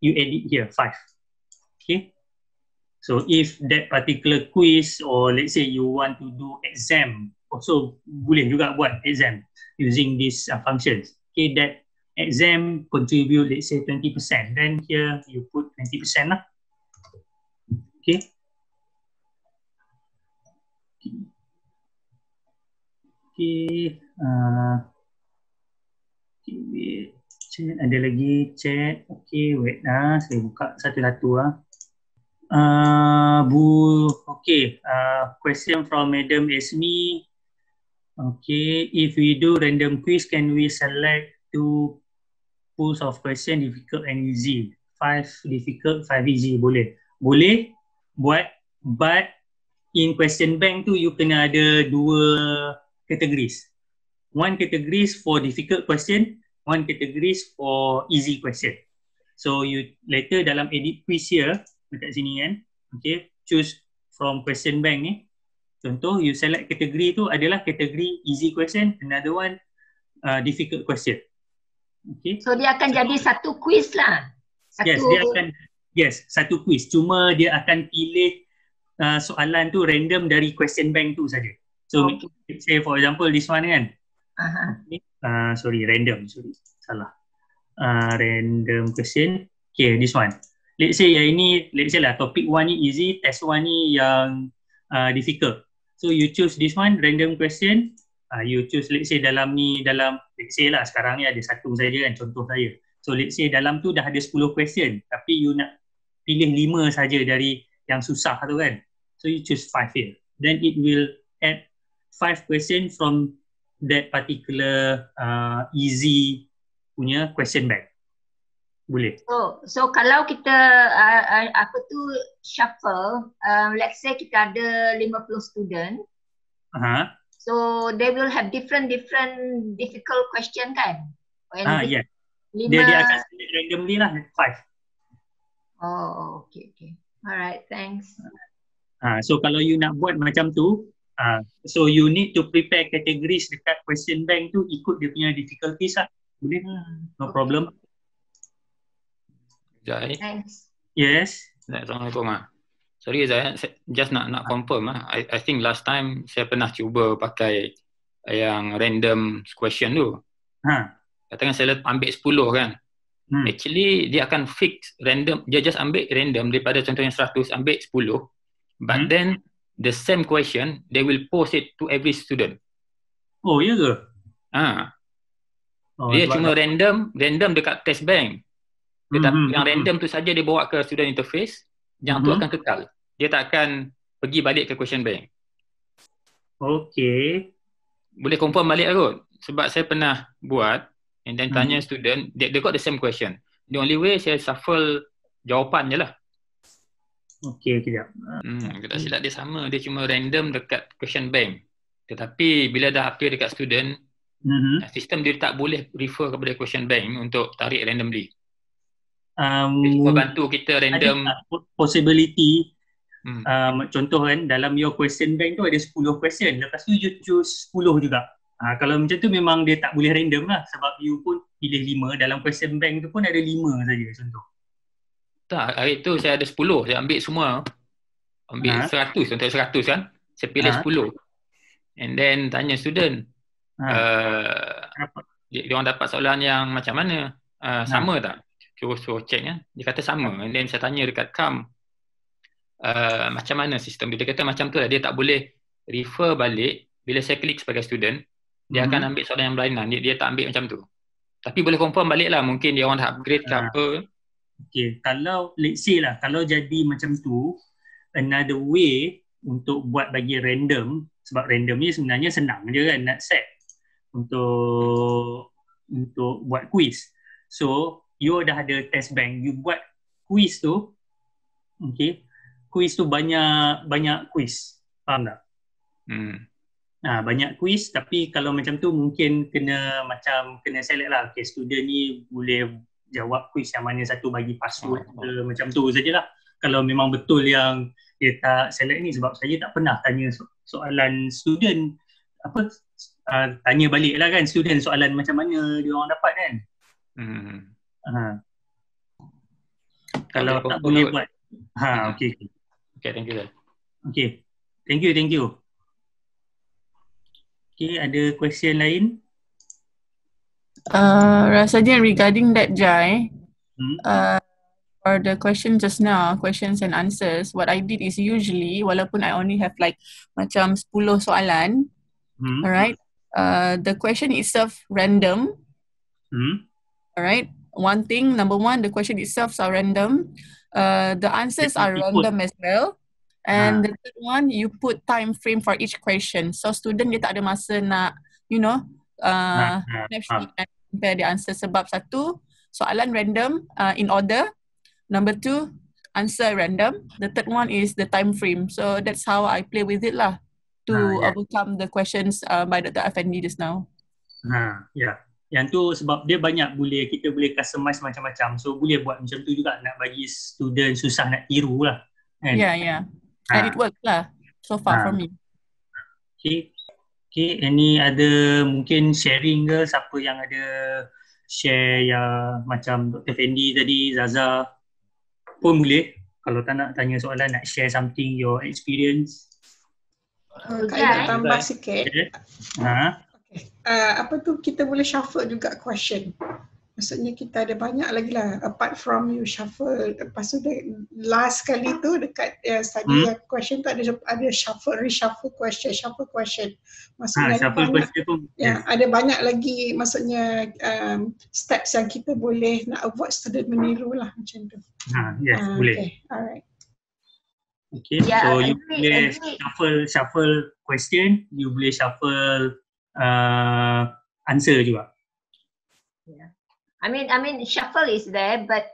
You edit here, 5. Okay. So if that particular quiz, or let's say you want to do exam, also boleh juga buat exam using these functions. Okay, that exam contribute, let's say 20%. Then here you put 20% lah. Okay. Okay. Okay, wait. Chat, ada lagi chat. Okay, wait lah. Saya buka satu-satu lah. Okay, question from Madam Esmi. Okay, if we do random quiz, can we select 2 pools of question, difficult and easy? 5 difficult, 5 easy, boleh. Boleh buat, but in question bank tu you kena ada 2 categories. 1 categories for difficult question, 1 categories for easy question. So you later dalam edit quiz here, dekat sini kan, okay, choose from question bank ni. Contoh, you select kategori tu adalah kategori easy question, another one difficult question. Okay. So dia akan jadi satu quiz lah. Yes, dia akan, satu quiz. Cuma dia akan pilih soalan tu random dari question bank tu saja. So okay, say for example this one kan. Okay. Random question. Okay, this one. Let's say yang ini, let's say lah topik 1 ni easy, test 1 ni yang difficult. So you choose this one, random question. You choose, let's say dalam ni, let's say lah sekarang ni ada 1 saja kan, contoh saya. So let's say dalam tu dah ada 10 question, tapi you nak pilih 5 saja dari yang susah tu kan. So you choose 5 here. Then it will add 5 question from that particular easy punya question bank. Boleh. So kalau kita apa tu shuffle, let's say kita ada 50 student. So they will have different difficult question kan? Yeah. Dia akan select randomly lah 5. Oh, okay. Alright, thanks. So kalau you nak buat macam tu, so you need to prepare categories dekat question bank tu ikut dia punya difficulties lah. Boleh? No problem. Zahid. Yes. Assalamualaikum. Sorry Zahid, just nak confirm ah. I think last time saya pernah cuba pakai yang random question tu. Katakan saya ambil 10 kan. Actually dia akan fix random, dia just ambil random daripada contohnya 100 ambil 10. But then the same question they will post it to every student. Oh, ya ke? Dia cuma random dekat test bank. Tetapi yang random tu saja dia bawa ke student interface, yang tu akan kekal. Dia tak akan pergi balik ke question bank. Okay. Boleh confirm balik lah kot. Sebab saya pernah buat and then tanya student, they got the same question. The only way saya shuffle jawapan je lah. Okay, kejap. Kalau tak silap dia sama, dia cuma random dekat question bank. Tetapi bila dah appear dekat student, sistem dia tak boleh refer kepada question bank untuk tarik randomly. Membantu kita random possibility. Contoh kan, dalam your question bank tu ada 10 question, lepas tu you choose 10 juga. Kalau macam tu memang dia tak boleh random lah, sebab you pun pilih 5, dalam question bank tu pun ada 5 saja contoh. Tak, hari tu saya ada 10, saya ambil semua. Ambil 100, contoh 100 kan, saya pilih 10. And then tanya student, dia orang dapat soalan yang macam mana, sama tak? Suruh check kan, dia kata sama. And then saya tanya dekat CALM macam mana sistem dia, kata macam tu lah, dia tak boleh refer balik. Bila saya klik sebagai student, dia akan ambil soalan yang berlainan, dia tak ambil macam tu. Tapi boleh confirm balik lah, mungkin dia orang nak upgrade ke apa. Okay, kalau let's say lah, kalau jadi macam tu, another way untuk buat bagi random, sebab random ni sebenarnya senang je kan nak set untuk buat quiz. So you dah ada test bank, you buat quiz tu, okay, quiz tu banyak quiz, faham tak? banyak kuis, tapi kalau macam tu mungkin kena macam kena select lah. Okay, student ni boleh jawab kuis yang mana satu, bagi password ke, macam tu sajalah. Kalau memang betul yang dia tak select ni, sebab saya tak pernah tanya soalan student, apa tanya balik lah kan student soalan macam mana dia orang dapat kan. Kalau tak boleh buat. Okay. Okay, thank you. Okay, thank you, thank you. Okay, ada question lain? Rasanya regarding that, Jai, for the question just now, questions and answers, what I did is usually, walaupun I only have like macam 10 soalan, alright, the question itself random, alright. One thing, number one, the question itself are random, the answers are random as well. And the third one, you put time frame for each question. So student dia tak ada masa nak, you know, snapshot and compare the answer. Sebab satu, soalan random in order. Number two, answer random. The third one is the time frame. So that's how I play with it lah, to overcome the questions by Dr. Effendi just now. Yang tu sebab dia banyak boleh, kita boleh customize macam-macam. So boleh buat macam tu juga, nak bagi student susah nak tiru lah. And it works lah so far for me. Okay, ini ada mungkin sharing ke, siapa yang ada share yang macam Dr. Fendi tadi, Zaza pun boleh. Kalau tak nak tanya soalan, nak share something, your experience. Kak, tambah sikit. Apa tu, kita boleh shuffle juga question. Maksudnya kita ada banyak lagi lah, apart from you shuffle. Lepas tu last kali tu dekat study question tu ada shuffle, reshuffle question, shuffle question. Maksudnya ada banyak lagi, maksudnya steps yang kita boleh nak avoid student meniru lah macam tu. Boleh. Okay, alright. Okay, so you boleh shuffle question, you boleh shuffle answer juga. I mean, shuffle is there, but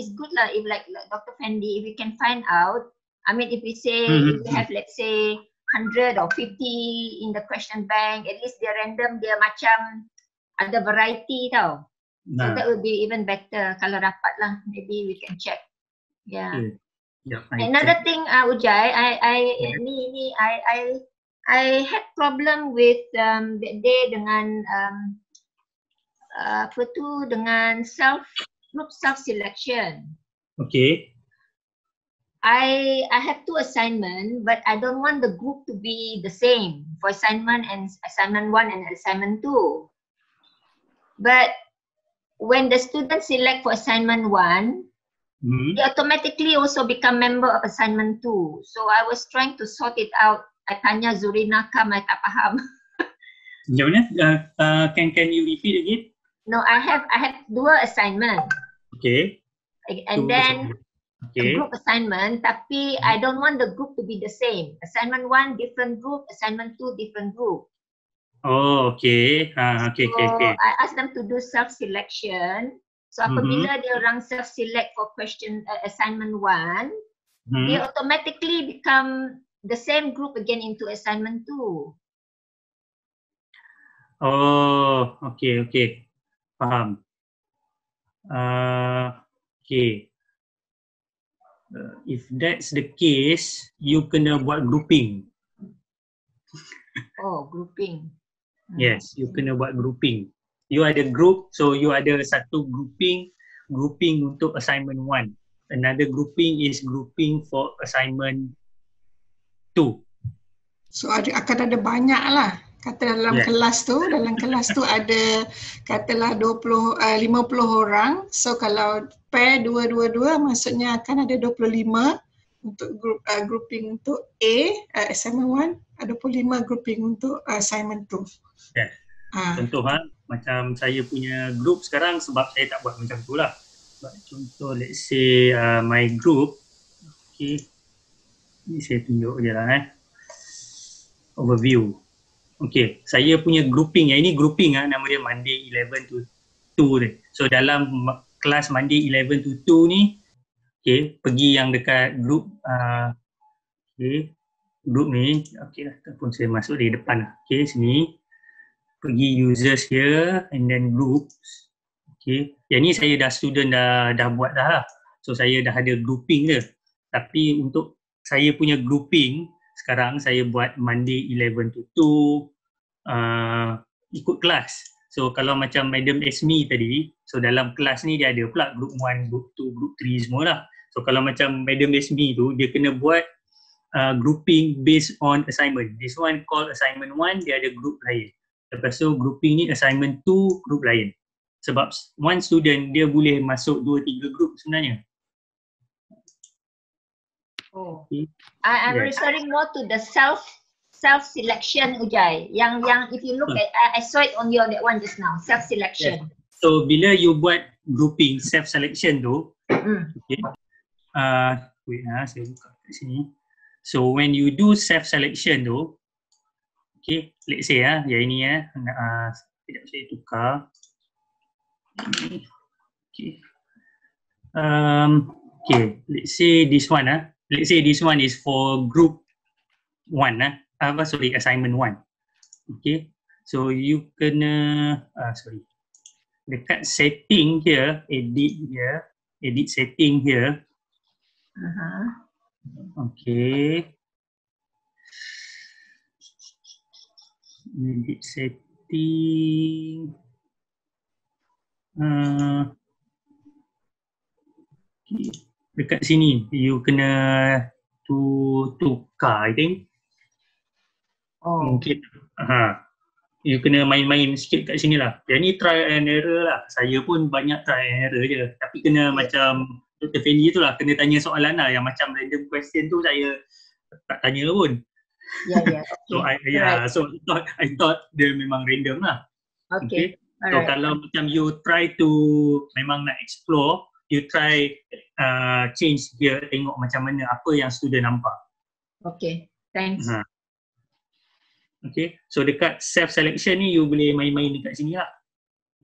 it's good lah if like Dr. Fendi, if we can find out. I mean, if we say if we have let's say 100 or 50 in the question bank, at least they're random, they're macam ada variety tau. So that would be even better kalau rapat lah. Maybe we can check. Another thing, Ujai, I had problem with that day dengan apa tu, dengan self selection. Okay. I have two assignment, but I don't want the group to be the same for assignment 1 and assignment 2. But when the students select for assignment 1, they automatically also become member of assignment 2. So I was trying to sort it out. I tanya Zurina, I tak faham. Macam mana? Can you repeat again? No, I have dua assignment. Okay. And then a group assignment, tapi I don't want the group to be the same. Assignment 1 different group, assignment 2 different group. Oh, okay. Okay. I asked them to do self-selection. So apabila dia orang self-select for question assignment 1, they automatically become the same group again into assignment 2. Oh, okay, faham. Okay. If that's the case, you kena buat grouping. Oh, grouping. Yes, you kena buat grouping. You ada group, so you ada satu grouping untuk assignment 1. Another grouping is grouping for assignment 2. So akan ada banyak lah. Kata dalam kelas tu ada katalah 50 orang. So kalau pair 2, maksudnya akan ada 25 untuk grouping untuk A, assignment 1, ada 25 grouping untuk assignment 2. Yeah. Contoh macam saya punya group sekarang, sebab saya tak buat macam tu lah. Contoh, let's say my group. Okay. Ini saya tunjuk je lah overview. Okay, saya punya grouping, yang ini grouping nama dia Monday 11 to 2 ni. So dalam kelas Monday 11 to 2 ni, okay, pergi yang dekat group okay, group ni, okey lah, ataupun saya masuk di depan lah. Okey, sini pergi users here and then groups. Okey, yang ni saya dah student dah buat dah lah. So saya dah ada grouping dia. Tapi untuk saya punya grouping sekarang saya buat Monday 11 to 2 ikut kelas. So kalau macam Madam Esmi tadi, so dalam kelas ni dia ada pula group 1, group 2, group 3 semualah. So kalau macam Madam Esmi tu dia kena buat grouping based on assignment. This one call assignment 1, dia ada group lain. Lepas tu grouping ni assignment 2, group lain. Sebab one student dia boleh masuk 2-3 group sebenarnya. Oh. Okay. I'm referring more to the self selection, Ujai. Yang if you look at, I saw it on your that one just now, self selection. Yes. So bila you buat grouping self selection tu, okay. Wait lah, saya buka kat sini. So when you do self selection tu, okay, let's say ah, yang ini ah, sekejap saya tukar. Okay. Okay, let's say this one ah. Let's say this one is for group 1 ah. Sorry, assignment 1. Okay. So you kena sorry. Dekat setting here, edit setting here. Okay. Edit setting. Okay. Dekat sini, you kena tukar, I think. Oh. Okay. You kena main-main sikit kat sini lah. Yang ni try and error lah. Saya pun banyak try and error je. Tapi kena macam Dr. Fendi tu lah, kena tanya soalan lah yang macam random question tu saya tak tanya pun. Ya, ya. So I thought dia memang random lah. Okay. So kalau macam you try to memang nak explore, you try change dia, tengok macam mana apa yang student nampak. Okay, thanks. Okay, so dekat self selection ni you boleh main-main dekat sini lah.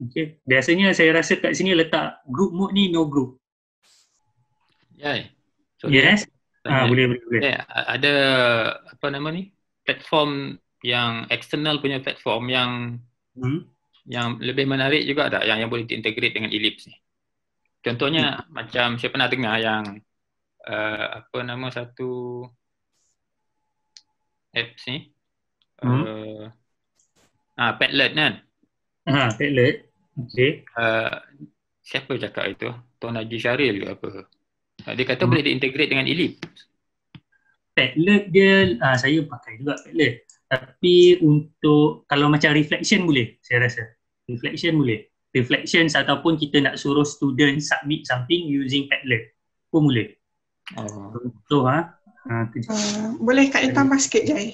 Okay, biasanya saya rasa kat sini letak group mode ni no group. So yes. Boleh. Ada apa nama ni? Platform yang external punya platform yang yang lebih menarik juga tak yang boleh diintegrate dengan eLEAP ni. Contohnya macam saya pernah dengar yang apa nama satu apps ni? Padlet kan? Padlet. Okey. Siapa cakap itu? Tuan Haji Syaril ke apa? Dia kata boleh diintegrate dengan eLEAP. Padlet dia, saya pakai juga Padlet. Tapi untuk kalau macam reflection boleh, saya rasa. Reflection boleh. Reflections ataupun kita nak suruh student submit something using Padlet pun boleh. Contoh boleh Kak Din tambah sikit Jai?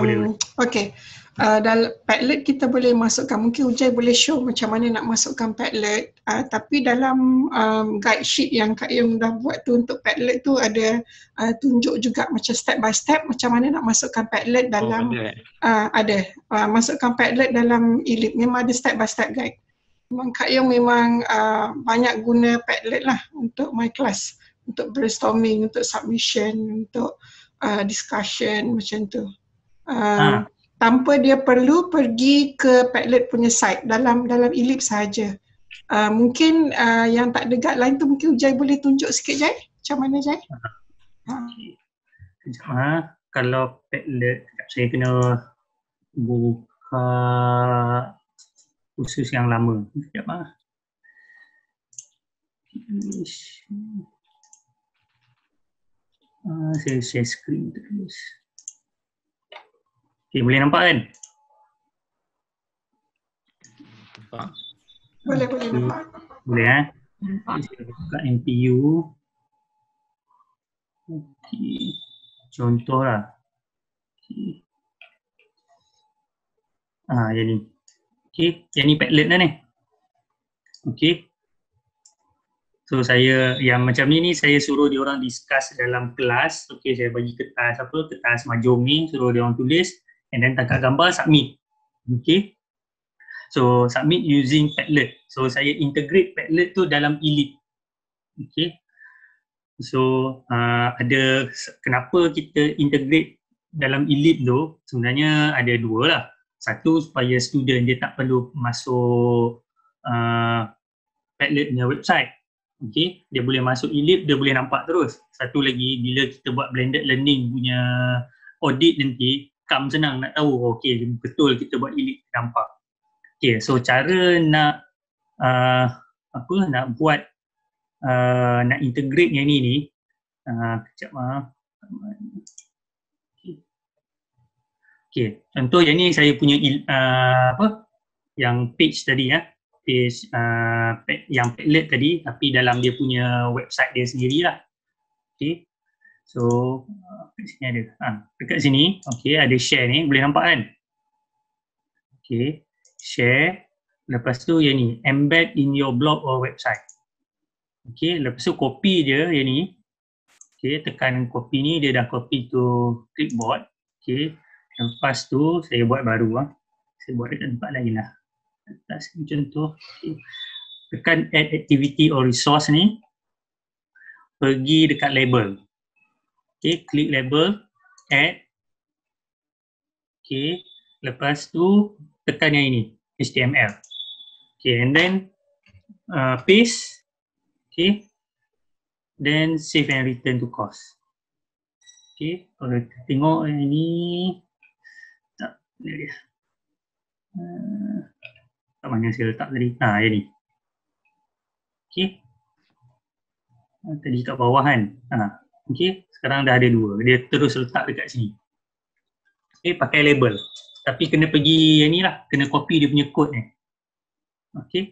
Boleh. Okay. Dalam Padlet kita boleh masukkan, mungkin Ujai boleh show macam mana nak masukkan Padlet, tapi dalam guide sheet yang Kak Yung dah buat tu untuk Padlet tu ada tunjuk juga macam step by step macam mana nak masukkan Padlet dalam masukkan Padlet dalam eLEAP, memang ada step by step guide. Memang Kak Yung memang banyak guna Padlet lah untuk my class, untuk brainstorming, untuk submission, untuk discussion macam tu. Tanpa dia perlu pergi ke Padlet punya site, dalam eLEAP sahaja. Mungkin yang tak ada guideline tu mungkin Ujai boleh tunjuk sikit Jai? Macam mana Jai? Sekejap kalau Padlet, saya kena buka kursus yang lama. Sekejap saya share screen terus. Okay, boleh nampak kan? Boleh nampak. Boleh Saya buka MPU. Okay. Contoh lah. Okay. Yang ni. Okay, yang ni Padlet dah ni. Okay. So saya, yang macam ni saya suruh diorang discuss dalam kelas. Okay, saya bagi kertas kertas majum ni, suruh diorang tulis. And then tangkap gambar, submit. Okay. So submit using Padlet. So saya integrate Padlet tu dalam eLEAP. Okay. So ada, kenapa kita integrate dalam eLEAP tu sebenarnya ada dua lah. Satu, supaya student dia tak perlu masuk Padlet punya website. Okay, dia boleh masuk eLEAP, dia boleh nampak terus. Satu lagi, bila kita buat blended learning punya audit nanti, CALM senang nak tahu, okay, betul kita buat eLEAP, nampak. Okay, so cara nak nak buat, nak integrate yang ni ni, kejap lah. Okay, contoh yang ni saya punya yang page tadi ya, page yang Padlet tadi, tapi dalam dia punya website dia sendirilah. Okay, so dekat sini ada, dekat sini, okay, ada share ni, boleh nampak kan? Okay, share, lepas tu yang ni, embed in your blog or website. Okay, lepas tu copy dia yang ni, okay, tekan copy ni, dia dah copy to clipboard. Okay, lepas tu saya buat baru lah. Saya buat dekat tempat lain lah. Atas ni contoh. Okay. Tekan add activity or resource ni. Pergi dekat label. Okay, klik label, add. Okay, lepas tu tekan yang ini, HTML. Okay, and then paste. Okay, then save and return to course. Okay, kalau kita tengok yang ni, ni dia. Kat mana saya letak tadi? Yang ni. Okey. Tadi kat bawah kan. Okey, sekarang dah ada dua. Dia terus letak dekat sini. Okey, pakai label. Tapi kena pergi yang ni lah. Kena copy dia punya kod ni. Okey.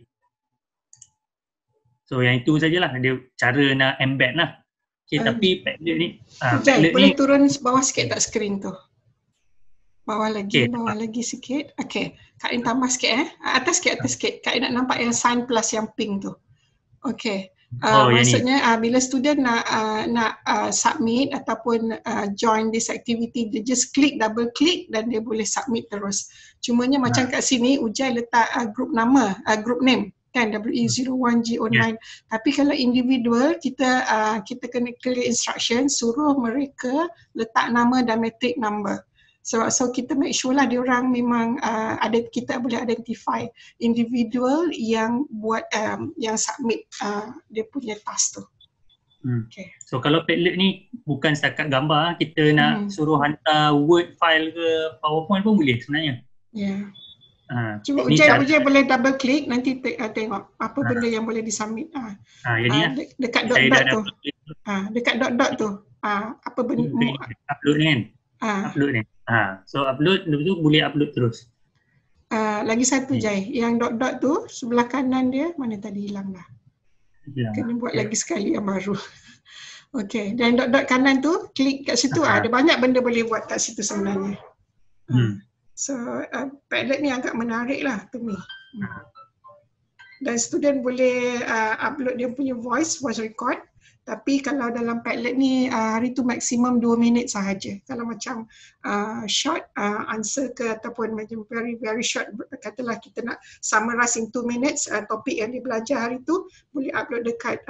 So yang itu sajalah. Dia cara nak embed lah. Okey, tapi Padlet ni. Padlet boleh ni, turun bawah sikit tak skrin tu? Bawah lagi, okay, bawah lagi sikit. Okay, Kak In tambah sikit atas sikit, atas sikit. Kak In nak nampak yang sign plus yang pink tu. Okay, maksudnya bila student nak submit ataupun join this activity, dia just click, double click dan dia boleh submit terus. Cumanya macam kat sini, Ujai letak group nama, group name kan, WE01GO9. Tapi kalau individual, kita kita kena clear instruction, suruh mereka letak nama dan metric number. So kita make sure lah diorang memang kita boleh identify individual yang buat yang submit dia punya task tu. Okay. So kalau Padlet ni bukan setakat gambar, kita nak suruh hantar word file ke PowerPoint pun boleh sebenarnya. Ya. Cuba Ujai boleh double click, nanti tengok apa benda yang boleh disubmit. Dekat dot-dot tu. Dekat dot-dot tu. Apa benda upload ni kan? Upload ni. So upload, lepas tu boleh upload terus. Lagi satu Jai, yang dot-dot tu sebelah kanan dia, mana tadi hilang lah. Kena buat lagi sekali yang baru. Okay, dan dot-dot kanan tu, klik kat situ, ada banyak benda boleh buat kat situ sebenarnya. So Padlet ni agak menarik lah to me. Dan student boleh upload dia punya voice record. Tapi kalau dalam Padlet ni hari tu maksimum 2 minit sahaja. Kalau macam short answer ke ataupun macam very short, katalah kita nak summarize in 2 minutes topik yang dibelajar hari tu, boleh upload dekat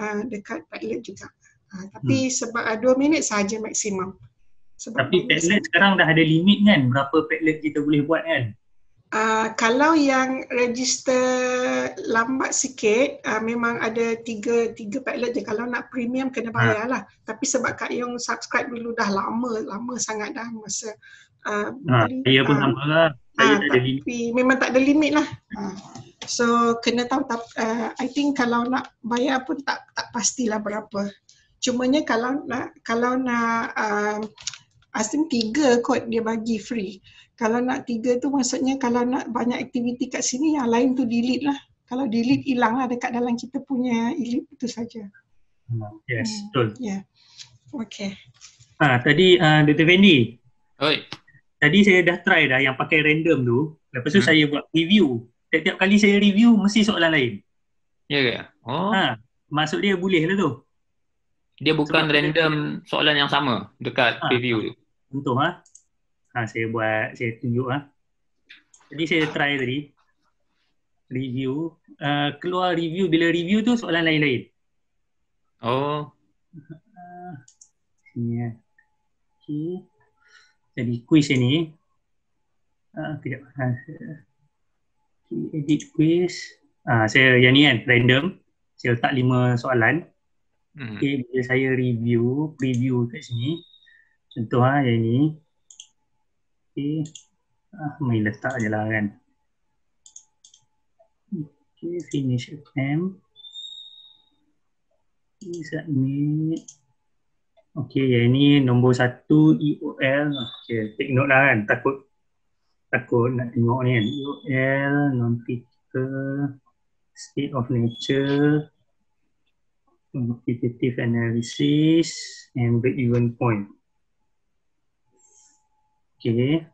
Padlet juga. Tapi sebab 2 minit sahaja maksimum. Sebab tapi Padlet sekarang dah ada limit kan, berapa Padlet kita boleh buat kan? Kalau yang register lambat sikit, memang ada tiga Padlet je. Kalau nak premium kena bayar lah. Tapi sebab Kak Yong subscribe dulu dah lama sangat dah masa. Saya pun lama lah. Tapi memang tak ada limit lah. So kena tahu, I think kalau nak bayar pun tak pastilah berapa. Cumanya kalau nak asing 3 kot dia bagi free. Kalau nak 3 tu maksudnya kalau nak banyak aktiviti kat sini, yang lain tu delete lah. Kalau delete, hilang lah dekat dalam kita punya eLEAP itu saja. Yes, betul. Yeah. Okay. Tadi Dr. Fendi. Oi. Tadi saya dah try dah yang pakai random tu. Lepas tu saya buat review. Tiap-tiap kali saya review mesti soalan lain. Ya ke? Maksud dia boleh lah tu. Dia bukan random soalan yang sama dekat preview tu. Contoh saya tunjuk Jadi saya try tadi review, keluar review, bila review tu soalan lain-lain. Sini. Okay. Jadi kuis ini, tidak, edit kuis. Saya yang ni kan, random. Saya letak 5 soalan. Okay, bila saya preview kat sini. Contoh yang ni. Okay. Main letak je lah kan. Okay, finish attempt. Okay, submit. Okay, yang ni nombor 1 EOL. Okay, take note lah kan. Takut nak tengok ni kan. EOL, non-critical, state of nature, quantitative analysis and break-even point. Okay.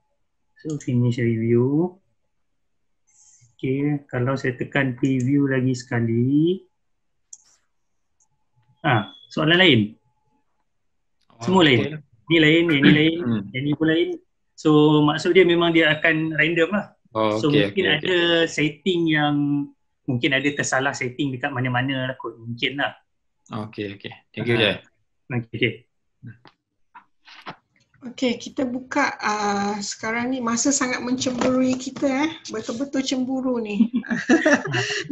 So finish review. Okay, kalau saya tekan preview lagi sekali. Soalan lain. Semua lain. Ni lain, yang ni lain, yang ni pun lain. So maksud dia memang dia akan random lah. So mungkin ada setting yang mungkin ada tersalah setting dekat mana-mana lah kot. Mungkin lah. Okay. Thank you, Jai. Okay, kita buka sekarang ni. Masa sangat menceburui kita Betul-betul cemburu ni.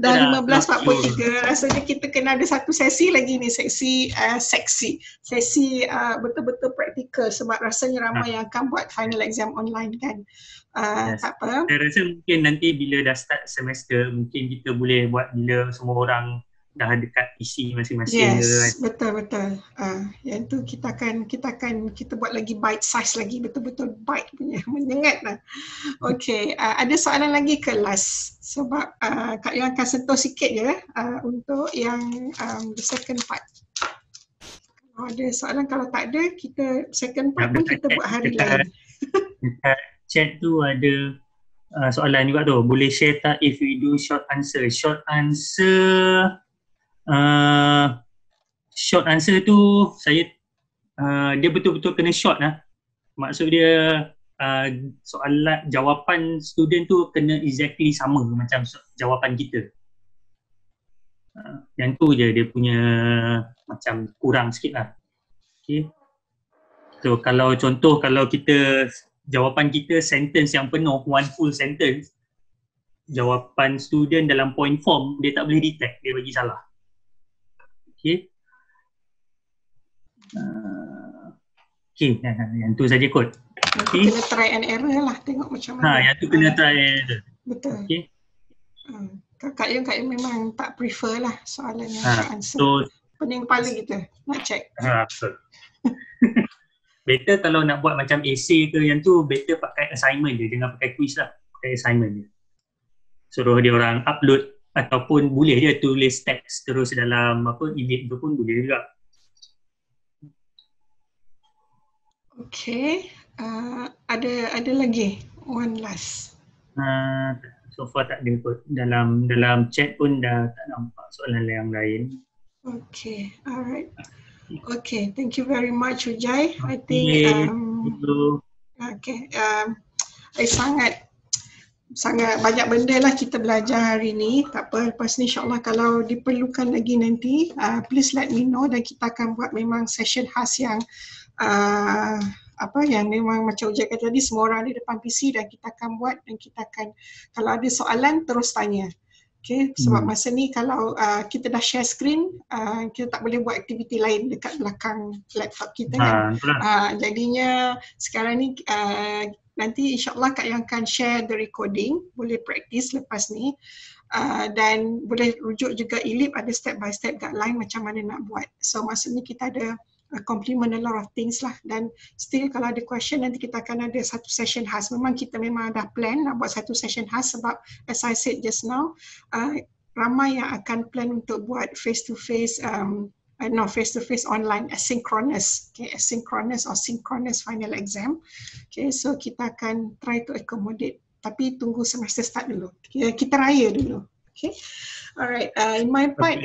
Dah 15.43. Rasanya kita kena ada satu sesi lagi ni. Sesi betul-betul praktikal. Sebab rasanya ramai yang akan buat final exam online kan. Tak apa. Saya rasa mungkin nanti bila dah start semester, mungkin kita boleh buat bila semua orang dah dekat PC masing-masing. Yes, betul-betul. Yang tu kita buat lagi bite size lagi, betul-betul bite punya, menyengat lah. Okay, ada soalan lagi ke last? Sebab Kak Yang akan sentuh sikit je untuk yang the second part. Ada soalan, kalau tak ada, kita second part pun kita buat hari lain. Chat tu ada soalan juga tu. Boleh share tak if we do short answer? Short answer tu saya dia betul-betul kena short lah. Maksud dia soalan jawapan student tu kena exactly sama macam jawapan kita. Yang tu je dia punya macam kurang sikit lah. Okay. So kalau contoh kalau kita jawapan kita sentence yang penuh, one full sentence, jawapan student dalam point form dia tak boleh detect, dia bagi salah. Okay. Okay, yang tu saja kot. Okay. Kena try and error lah, tengok macam mana. Yang tu kena try and error. Betul. Okay. Kak Yung memang tak prefer lah soalan yang answer. So, pening kepala kita nak check. Betul. Better kalau nak buat macam essay ke yang tu, better pakai assignment je, jangan pakai quiz lah. Pakai assignment je. Suruh dia orang upload. Ataupun boleh dia tulis teks terus dalam eLEAP tu pun boleh juga. Okay, ada lagi? One last. So far tak ada kot. Dalam chat pun dah tak nampak soalan yang lain. Okay, alright. Okay, thank you very much Ujai. I think sangat banyak benda lah kita belajar hari ni. Tak apa, lepas ni insyaAllah kalau diperlukan lagi nanti, please let me know dan kita akan buat memang session khas yang yang memang macam Ujai kata tadi, semua orang di depan PC dan kita akan buat dan kita akan, kalau ada soalan terus tanya. Okay, sebab masa ni kalau kita dah share screen, kita tak boleh buat aktiviti lain dekat belakang laptop kita kan. Jadinya sekarang ni nanti insyaAllah Kak Yang akan share the recording, boleh practice lepas ni dan boleh rujuk juga eLEAP, ada step by step guideline macam mana nak buat. So maksudnya kita ada complement a lot of things lah, dan still kalau ada question nanti kita akan ada satu session khas. Memang kita memang dah plan nak buat satu session khas sebab as I said just now, ramai yang akan plan untuk buat face-to-face online, asynchronous, okay, asynchronous or synchronous final exam. Okay, so kita akan try to accommodate tapi tunggu semester start dulu. Okay, kita raya dulu. Okay, alright, in my part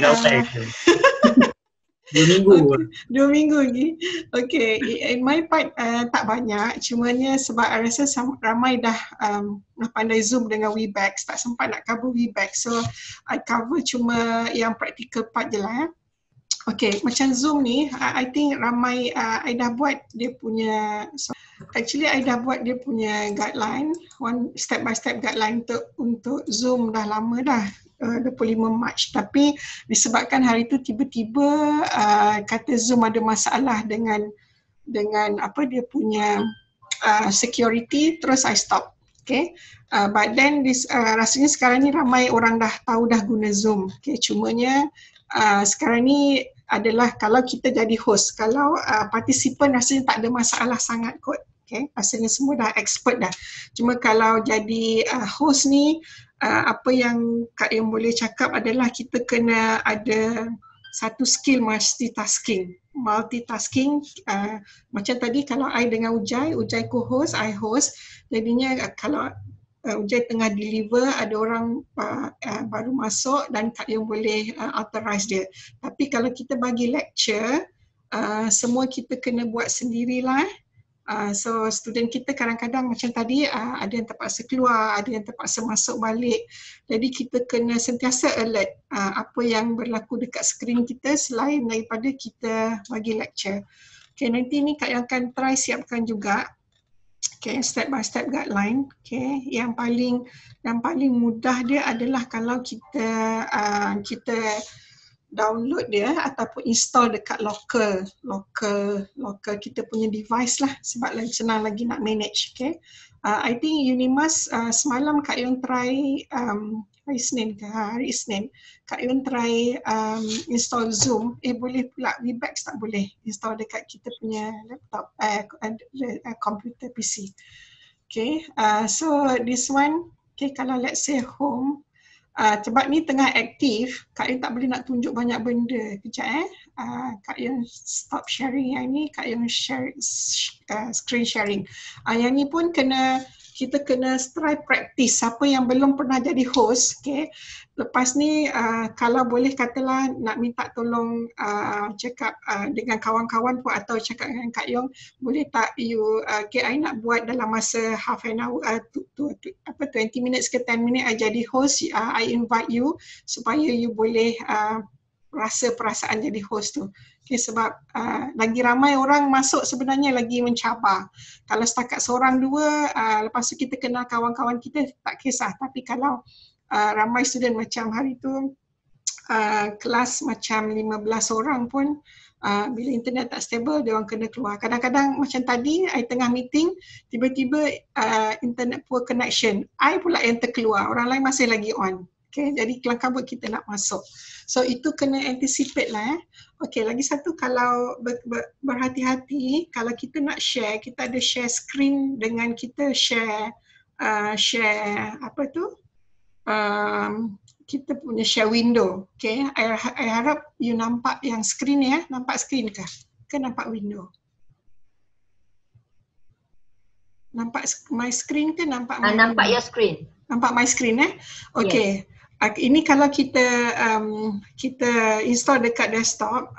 Dua minggu lagi. Okay, in my part tak banyak. Cumanya sebab I rasa ramai dah pandai Zoom dengan Webex. Tak sempat nak cover Webex. So, I cover cuma yang practical part je lah. Okay, macam Zoom ni, I think ramai I dah buat dia punya actually I dah buat dia punya guideline, one step by step guideline untuk Zoom dah lama dah, 25 Mac, tapi disebabkan hari tu tiba-tiba kata Zoom ada masalah dengan apa dia punya security, terus I stop. Okay, but then this, rasanya sekarang ni ramai orang dah tahu dah guna Zoom. Okay, cumanya sekarang ni adalah kalau kita jadi host, kalau participant rasanya tak ada masalah sangat kot. Okay, rasanya semua dah expert dah. Cuma kalau jadi host ni, apa yang Kak Yang boleh cakap adalah kita kena ada satu skill multitasking. Macam tadi kalau I dengan Ujai co-host, I host, jadinya kalau Ujai tengah deliver, ada orang baru masuk dan Kak Yang boleh authorize dia. Tapi kalau kita bagi lecture, semua kita kena buat sendirilah. So student kita kadang-kadang macam tadi ada yang terpaksa keluar, ada yang terpaksa masuk balik. Jadi kita kena sentiasa alert apa yang berlaku dekat skrin kita selain daripada kita bagi lecture. Okay, nanti ni Kak Yang akan try siapkan juga, okay, step by step guideline. Okay, yang paling mudah dia adalah kalau kita download dia ataupun install dekat local kita punya device lah, sebab lagi senang lagi nak manage. Okay, I think Unimas semalam Kak Yun try hari Isnin Kak Yun try install Zoom, boleh pula Webex tak boleh install dekat kita punya laptop computer PC. Okay, so this one, okay, kalau let's say home, sebab ni tengah aktif, Kak Yung tak boleh nak tunjuk banyak benda. Kejap Kak Yung stop sharing yang ni, Kak Yung share, screen sharing. Yang ni pun kita kena try practice. Siapa yang belum pernah jadi host, okay? Lepas ni kalau boleh katalah nak minta tolong cakap dengan kawan-kawan pun atau cakap dengan Kak Yong, boleh tak you okay, I nak buat dalam masa half an hour to 20 minutes ke 10 minutes I jadi host, I invite you supaya you boleh rasa perasaan jadi host tu. Okay, sebab lagi ramai orang masuk sebenarnya lagi mencabar. Kalau setakat seorang dua, lepas tu kita kenal kawan-kawan kita tak kisah. Tapi kalau ramai student macam hari tu, kelas macam 15 orang pun, bila internet tak stable, dia orang kena keluar. Kadang-kadang macam tadi, I tengah meeting, tiba-tiba internet poor connection. I pula yang terkeluar, orang lain masih lagi on. Okay, jadi kelang kabut kita nak masuk. So itu kena anticipate lah. Okay, lagi satu kalau berhati-hati, kalau kita nak share, kita ada share screen dengan kita share, kita punya share window. Okay, I harap you nampak yang screen ya. Nampak screen kah? Ke nampak window? Nampak my screen ke nampak? Nampak your screen. Nampak my screen eh? Okay. Yes. Ini kalau kita install dekat desktop,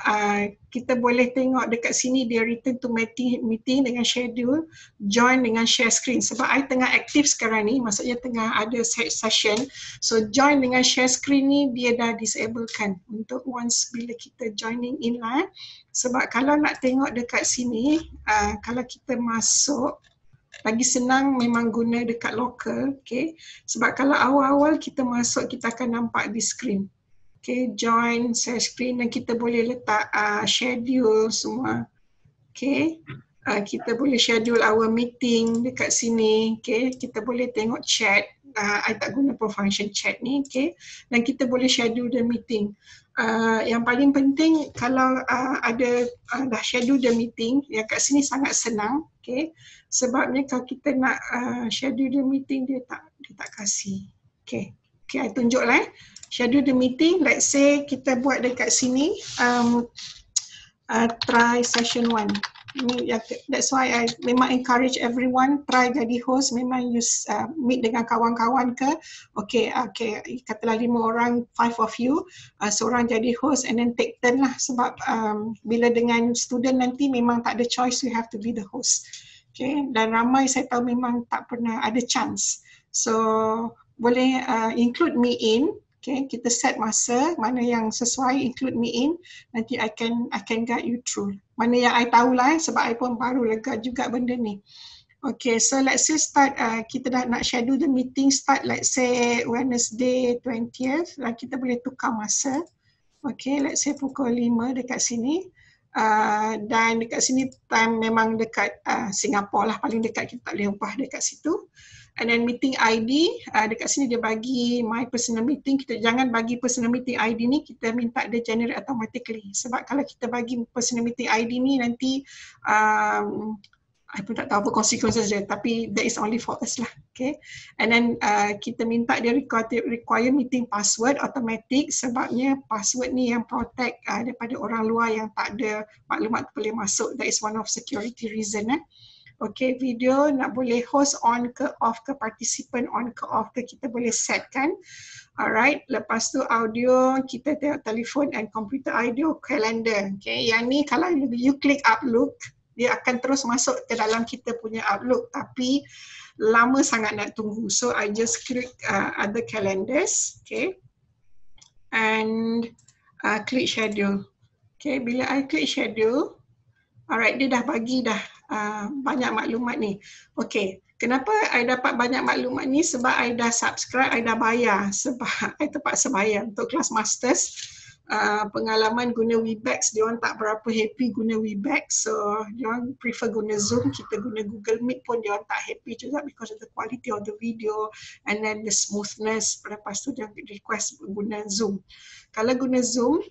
kita boleh tengok dekat sini dia return to meeting dengan schedule, join dengan share screen. Sebab I tengah aktif sekarang ni, maksudnya tengah ada session. So join dengan share screen ni dia dah disablekan untuk once bila kita joining in lah. Sebab kalau nak tengok dekat sini, kalau kita masuk, lagi senang memang guna dekat local, okay? Sebab kalau awal-awal kita masuk, kita akan nampak di screen. Okay, join, share screen dan kita boleh letak schedule semua. Okay, kita boleh schedule our meeting dekat sini. Okay, kita boleh tengok chat. I tak guna pro function chat ni, okay? Dan kita boleh schedule the meeting. Yang paling penting kalau ada dah schedule the meeting, yang kat sini sangat senang, okay? Sebabnya kalau kita nak schedule the meeting dia tak kasih, okay? Okay, I tunjuklah. Schedule the meeting, let's say kita buat dekat sini, try session 1. That's why I memang encourage everyone try jadi host. Memang use meet dengan kawan-kawan ke, okay, katalah 5 orang, 5 of you, seorang jadi host and then take turn lah. Sebab bila dengan student nanti memang tak ada choice, you have to be the host, okay? Dan ramai saya tahu memang tak pernah ada chance, so boleh include me in. Okay, kita set masa mana yang sesuai, include me in, nanti I can guide you through. Mana yang I tahulah sebab I pun baru lega juga benda ni. Okay, so let's say start, kita dah nak schedule the meeting start, let's say Wednesday 20th, kita boleh tukar masa. Okay, let's say pukul 5 dekat sini. Dan dekat sini time memang dekat Singapura lah, paling dekat, kita tak boleh ubah dekat situ. And then meeting ID, dekat sini dia bagi my personal meeting, kita jangan bagi personal meeting ID ni, kita minta dia generate automatically. Sebab kalau kita bagi personal meeting ID ni nanti, I pun tak tahu apa consequences dia, tapi that is only for us lah. Okay. And then kita minta dia require meeting password automatic, sebabnya password ni yang protect daripada orang luar yang tak ada maklumat boleh masuk. That is one of security reason. Okay, video nak boleh host on ke off ke, participant on ke off ke, kita boleh set kan. Alright, lepas tu audio, kita tengok telefon and computer audio, calendar. Okay, yang ni kalau you click Outlook, dia akan terus masuk ke dalam kita punya Outlook, tapi lama sangat nak tunggu. So I just click other calendars, okay, and click schedule. Okay, bila I click schedule, alright, dia dah bagi dah banyak maklumat ni. Okay, kenapa I dapat banyak maklumat ni? Sebab I dah subscribe, I dah bayar. Sebab I terpaksa bayar untuk kelas masters. Pengalaman guna Webex, diorang tak berapa happy guna Webex. So diorang prefer guna Zoom. Kita guna Google Meet pun diorang tak happy juga because of the quality of the video and then the smoothness. Lepas tu dia request guna Zoom. Kalau guna Zoom,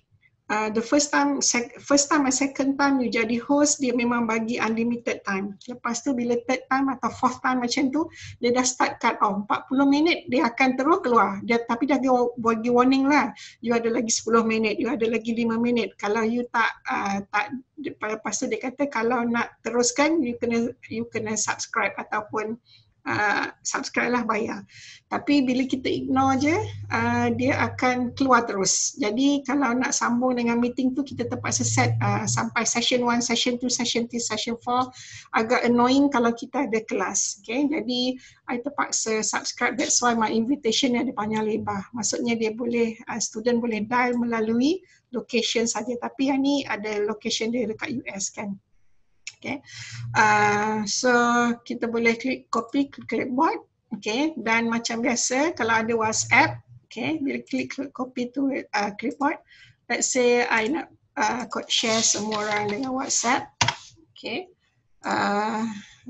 the first time and second time you jadi host, dia memang bagi unlimited time. Lepas tu bila third time atau fourth time macam tu, dia dah start cut off. 40 minit dia akan terus keluar. Tapi dah bagi warning lah. You ada lagi 10 minit, you ada lagi 5 minit. Kalau you tak lepas tu dia kata kalau nak teruskan you kena subscribe ataupun subscribe lah, bayar. Tapi bila kita ignore je, dia akan keluar terus. Jadi kalau nak sambung dengan meeting tu, kita terpaksa set sampai session 1, session 2, session 3, session 4. Agak annoying kalau kita ada kelas. Okay? Jadi I terpaksa subscribe. That's why my invitation ada panjang lebar. Maksudnya dia boleh, student boleh dial melalui location saja. Tapi yang ni ada location dia dekat US kan. Okay. So kita boleh klik copy ke clipboard, okay, dan macam biasa kalau ada WhatsApp, okay, bila klik copy to clipboard, let's say I nak share semua orang dengan WhatsApp, okay,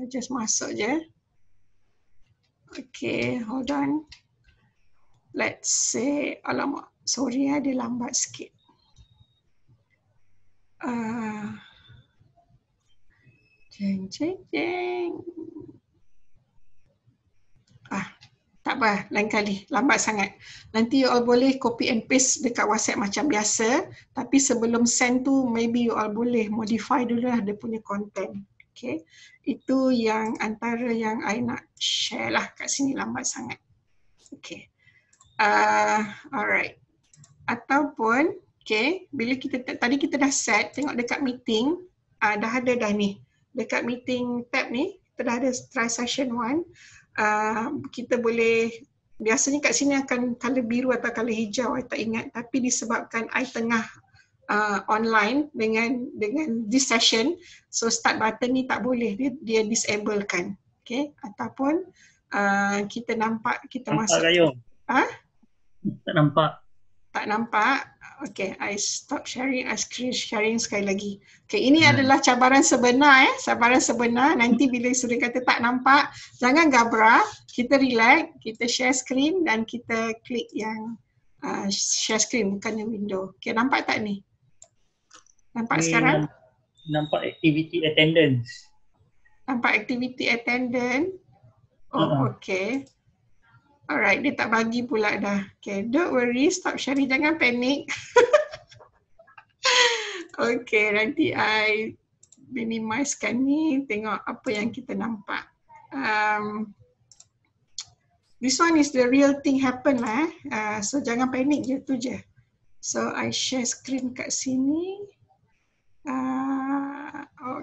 just masuk je, okay, hold on, let's say, alamak, sorry dia lambat sikit. Tak apa, lain kali, lambat sangat. Nanti you all boleh copy and paste dekat WhatsApp macam biasa. Tapi sebelum send tu, maybe you all boleh modify dulu lah dia punya content. Okay, itu yang antara yang I nak share lah. Kat sini lambat sangat. Okay, alright. Ataupun, okay, bila kita, tadi kita dah set, tengok dekat meeting, dah ada dah ni. Dekat meeting tab ni, kita dah ada try session 1. Kita boleh, biasanya kat sini akan color biru atau color hijau, saya tak ingat. Tapi disebabkan I tengah online dengan this session, so start button ni tak boleh, dia disablekan. Okay, ataupun kita nampak, kita masuk. Tak nampak. Okay, I stop sharing, I screen sharing sekali lagi. Okay, ini adalah cabaran sebenar. Cabaran sebenar, nanti bila suri kata tak nampak, jangan gabrah, kita relax, kita share screen dan kita klik yang share screen, bukannya window. Okay, nampak tak ni? Nampak sekarang? Nampak activity attendance. Nampak activity attendance? Oh, okay. Alright, dia tak bagi pula dah. Okay, don't worry, stop sharing, jangan panik. Okay, nanti I minimizekan ni, tengok apa yang kita nampak. This one is the real thing happen lah. So jangan panik je, tu je. So I share screen kat sini.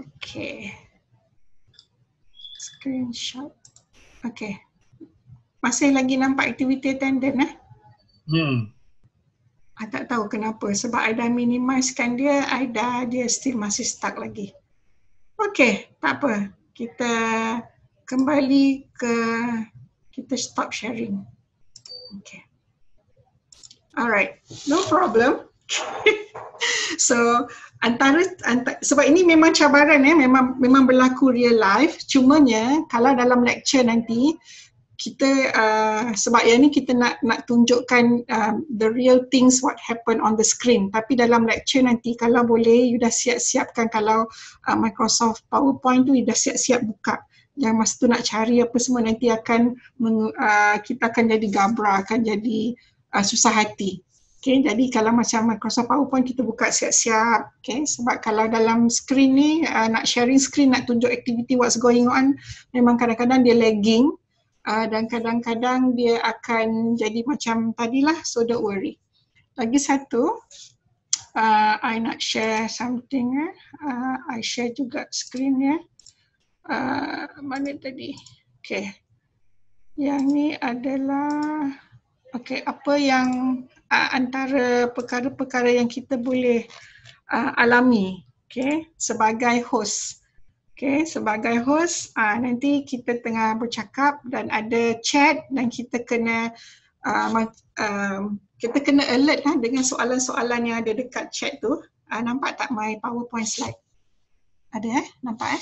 Okay. Screenshot. Okay. Masih lagi nampak aktiviti attendant I tak tahu kenapa, sebab I dah minimizekan dia, dia still masih stuck lagi. Okay, tak apa. Kita kembali ke, kita stop sharing. Okay. Alright, no problem. So, antara sebab ini memang cabaran, memang berlaku real life. Cumanya kalau dalam lecture nanti kita sebab yang ni kita nak tunjukkan the real things what happen on the screen. Tapi dalam lecture nanti kalau boleh you dah siap-siapkan, kalau Microsoft PowerPoint tu you dah siap-siap buka. Yang masa tu nak cari apa semua nanti akan kita akan jadi gabra, akan jadi susah hati. Okay, jadi kalau macam Microsoft PowerPoint kita buka siap-siap, okay, sebab kalau dalam screen ni nak sharing screen, nak tunjuk activity what's going on, memang kadang-kadang dia lagging dan kadang-kadang dia akan jadi macam tadilah, so don't worry. Lagi satu, I nak share something, I share juga screen ya. Mana tadi? Okay, yang ni adalah, okay, apa yang antara perkara-perkara yang kita boleh alami, okay, sebagai host. Okay, sebagai host nanti kita tengah bercakap dan ada chat dan kita kena alert dengan soalan-soalan yang ada dekat chat tu. Nampak tak my PowerPoint slide? Ada nampak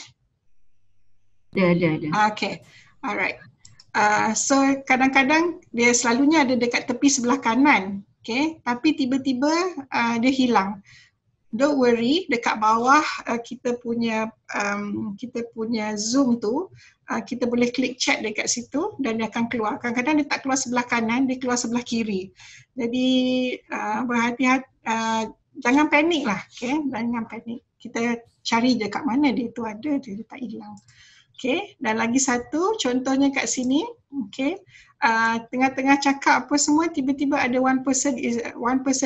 Ada. Okay, alright. So kadang-kadang dia selalunya ada dekat tepi sebelah kanan. Okay, tapi tiba-tiba dia hilang. Don't worry, dekat bawah kita punya Zoom tu, kita boleh klik chat dekat situ dan dia akan keluar. Kadang-kadang dia tak keluar sebelah kanan, dia keluar sebelah kiri. Jadi berhati-hati, jangan panik lah. Okay, jangan panik. Kita cari je kat mana dia tu ada, dia tak hilang. Okay, dan lagi satu contohnya kat sini. Okay, tengah-tengah cakap apa semua, tiba-tiba ada one person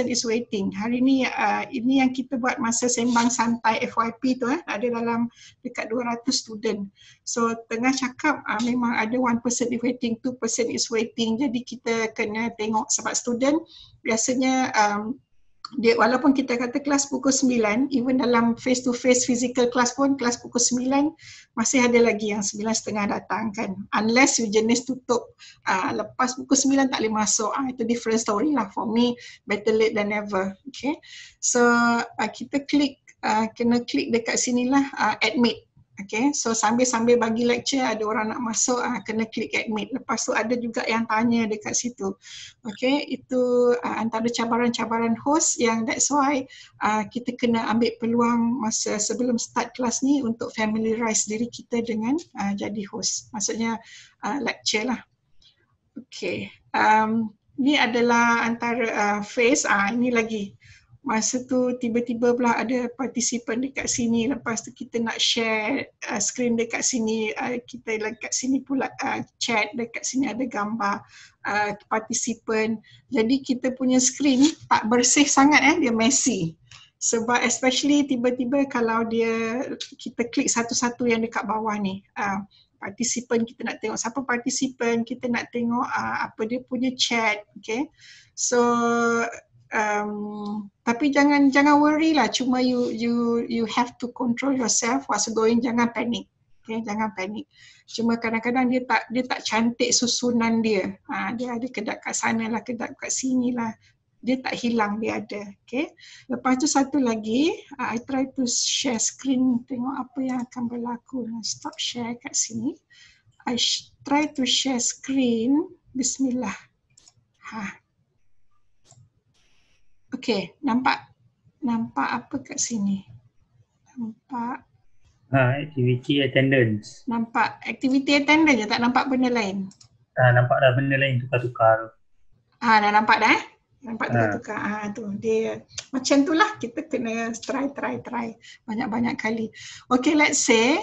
is waiting. Hari ni ini yang kita buat masa sembang santai FYP tu, ada dalam dekat 200 student. So tengah cakap memang ada one person is waiting, two person is waiting. Jadi kita kena tengok sebab student biasanya dia, walaupun kita kata kelas pukul 9, even dalam face to face physical class pun kelas pukul 9 masih ada lagi yang 9:30 datang kan, unless you jenis tutup lepas pukul 9 tak boleh masuk, itu different story lah. For me, better late than never. Okay, so kita klik, kena klik dekat sinilah, admit. Okay, so sambil-sambil bagi lecture ada orang nak masuk, kena klik admit. Lepas tu ada juga yang tanya dekat situ. Okay, itu antara cabaran-cabaran host yang that's why kita kena ambil peluang masa sebelum start kelas ni untuk familiarize diri kita dengan jadi host. Maksudnya lecture lah. Okay, ni adalah antara phase, ini lagi. Masa tu tiba-tiba pula ada participant dekat sini, lepas tu kita nak share screen dekat sini, kita dekat sini pula chat, dekat sini ada gambar participant. Jadi kita punya screen tak bersih sangat, dia messy. Sebab especially tiba-tiba kalau dia, kita klik satu-satu yang dekat bawah ni. Participant, kita nak tengok siapa participant, kita nak tengok apa dia punya chat. Okay, so tapi jangan worry lah, cuma you have to control yourself what's going. Jangan panik, okay, jangan panik. Cuma kadang-kadang dia tak cantik susunan dia, dia ada kedap kat sana lah, kedap kat sini lah, dia tak hilang, dia ada. Okay, lepas tu satu lagi, I try to share screen, tengok apa yang akan berlaku. Stop share kat sini. I try to share screen. Bismillah. Okey, nampak apa kat sini? Nampak activity attendance. Nampak activity attendance je, tak nampak benda lain? Nampak dah benda lain, tukar-tukar. Dah nampak dah Nampak tukar-tukar. Tu dia macam tu lah, kita kena try banyak-banyak kali. Okey, let's say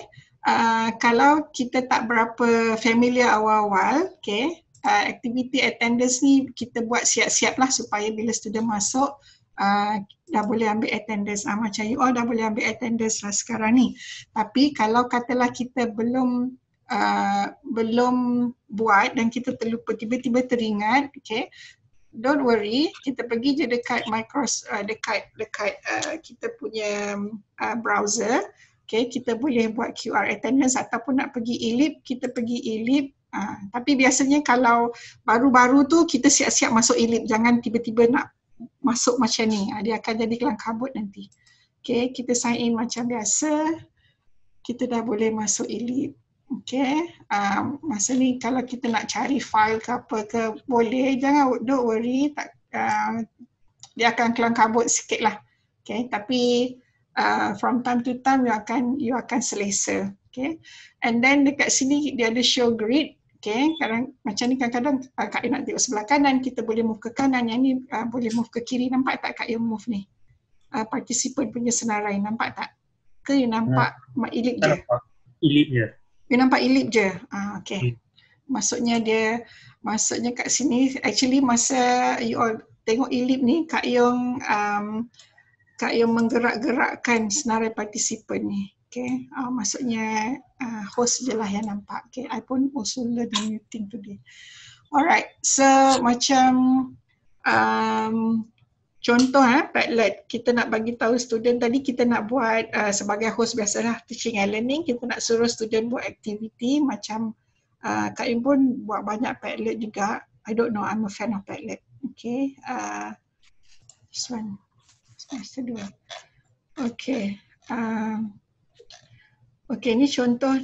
kalau kita tak berapa familiar awal-awal, okey, activity attendance ni kita buat siap-siap lah supaya bila student masuk dah boleh ambil attendance. Macam you all dah boleh ambil attendance lah sekarang ni. Tapi kalau katalah kita belum buat dan kita terlupa, tiba-tiba teringat, okay, don't worry, kita pergi je dekat Microsoft, dekat kita punya browser. Okay, kita boleh buat QR attendance ataupun nak pergi eLEAP, kita pergi eLEAP. Tapi biasanya kalau baru-baru tu kita siap-siap masuk eLEAP, jangan tiba-tiba nak masuk macam ni. Dia akan jadi kelam kabut nanti. Okay, kita sign in macam biasa. Kita dah boleh masuk eLEAP. Okay, masa ni kalau kita nak cari file ke apa ke boleh, jangan, don't worry, tak, dia akan kelam kabut sikit lah. Okay, tapi from time to time you akan selesa. Okay, and then dekat sini dia ada show grid. Okay, kadang macam ni, kadang-kadang Kak Ia nak tengok sebelah kanan, kita boleh move ke kanan. Yang ni boleh move ke kiri. Nampak tak Kak Ia move ni? Participant punya senarai, nampak tak? Ke you nampak eLEAP je? eLEAP je. You nampak eLEAP je? Okay, maksudnya dia, maksudnya kat sini actually masa you all tengok eLEAP ni, Kak Ia menggerak-gerakkan senarai participant ni. Okay, maksudnya host je lah yang nampak. Okay, I pun also learn new thing today. Alright, so macam contoh Padlet, kita nak bagi tahu student tadi, kita nak buat sebagai host biasalah teaching and learning, kita nak suruh student buat aktiviti macam Kak Im pun buat banyak Padlet juga. I don't know, I'm a fan of Padlet. Okay, this one, semester 2. Okay. Okey, ni contoh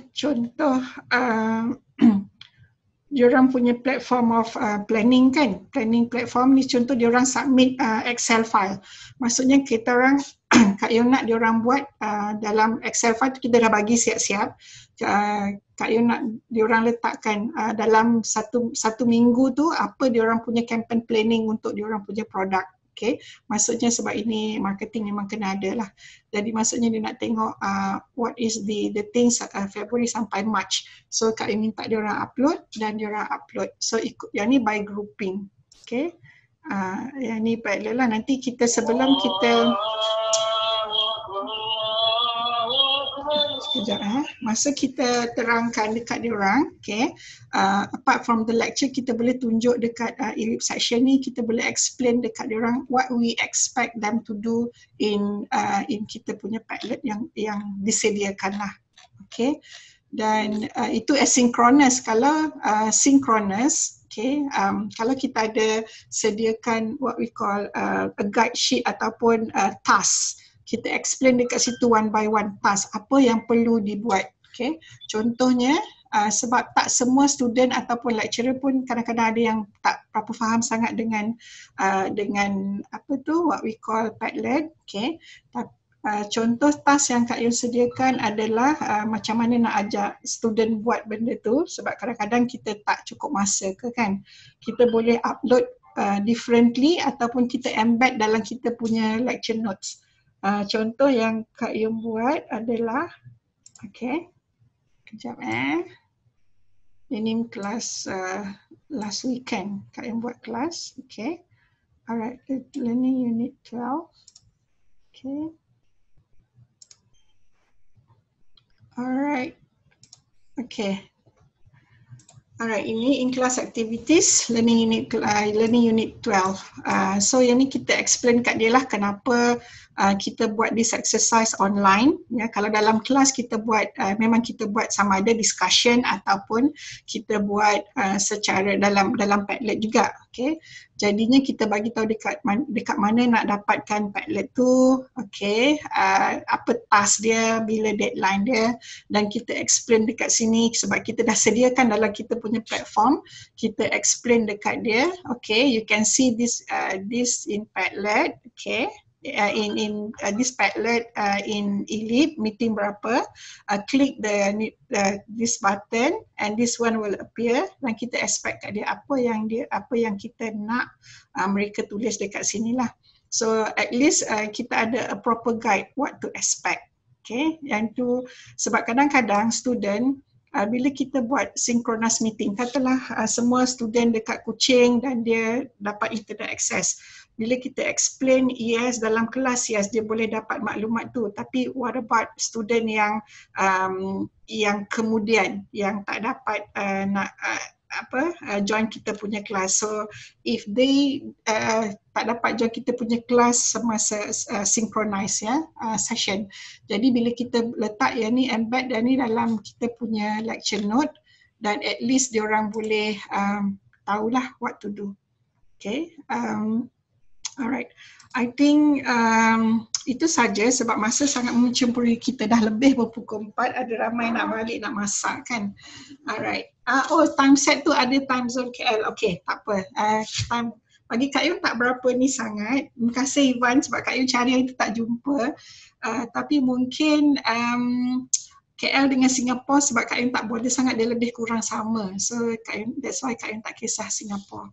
diorang punya platform of planning kan. Planning platform ni contoh diorang submit Excel file. Maksudnya kita orang, Kak Yon nak diorang buat dalam Excel file tu kita dah bagi siap-siap. Kak Yon nak diorang letakkan dalam satu minggu tu apa diorang punya campaign planning untuk diorang punya produk. Okay, maksudnya sebab ini marketing memang kena ada lah. Jadi maksudnya dia nak tengok what is the things February sampai March. So Kak Im minta diorang upload dan diorang upload. So ikut yang ni by grouping. Okay, yang ni Padlet lah. Nanti kita sebelum kita sekejap masa kita terangkan dekat diorang, okay, apart from the lecture kita boleh tunjuk dekat eLEAP section ni, kita boleh explain dekat diorang what we expect them to do in kita punya Padlet yang disediakan lah. Okay, dan itu asynchronous. Kalau synchronous, okay, kalau kita ada sediakan what we call a guide sheet ataupun task, kita explain dekat situ one by one task apa yang perlu dibuat. Okay, contohnya sebab tak semua student ataupun lecturer pun kadang-kadang ada yang tak berapa faham sangat dengan apa tu what we call Padlet. Okay, contoh task yang Kak Yun sediakan adalah macam mana nak ajak student buat benda tu, sebab kadang-kadang kita tak cukup masa ke kan. Kita boleh upload differently ataupun kita embed dalam kita punya lecture notes. Contoh yang Kak Yung buat adalah, okay, kejap ini kelas last weekend Kak Yung buat kelas. Okay, alright, learning unit 12. Okay, alright, okay, alright, ini in-class activities, learning unit 12. So yang ni kita explain kat dia lah kenapa kita buat this exercise online. Ya, kalau dalam kelas kita buat, memang kita buat sama ada discussion ataupun kita buat secara dalam Padlet juga. Okay, jadinya kita bagi tahu dekat mana nak dapatkan Padlet tu. Okay, apa task dia, bila deadline dia, dan kita explain dekat sini sebab kita dah sediakan dalam kita punya platform, kita explain dekat dia. Okay, you can see this in Padlet. Okay, in this Padlet in eLEAP meeting berapa, click this button and this one will appear, dan kita expect kat dia apa yang kita nak mereka tulis dekat sinilah. So at least kita ada a proper guide what to expect. Okay, yang tu sebab kadang-kadang student bila kita buat synchronous meeting, katalah semua student dekat Kuching dan dia dapat internet access. Bila kita explain yes dalam kelas, yes dia boleh dapat maklumat tu. Tapi what about student yang kemudian yang tak dapat nak apa join kita punya kelas. So if they tak dapat join kita punya kelas semasa synchronize ya session. Jadi bila kita letak yang ni, embed yang ni dalam kita punya lecture note, dan at least diorang boleh tahulah what to do. Okay, alright. I think itu saja sebab masa sangat mencampuri, kita dah lebih berpukul 4, ada ramai nak balik nak masak kan. Alright. Oh, time set tu ada time zone KL. Okay, tak apa. Time bagi Kak Yung tak berapa ni sangat. Terima kasih Ivan sebab Kak Yung cari hari tu tak jumpa. Tapi mungkin KL dengan Singapura sebab Kak Yung tak border sangat, dia lebih kurang sama. So Kak Yung, that's why Kak Yung tak kisah Singapura.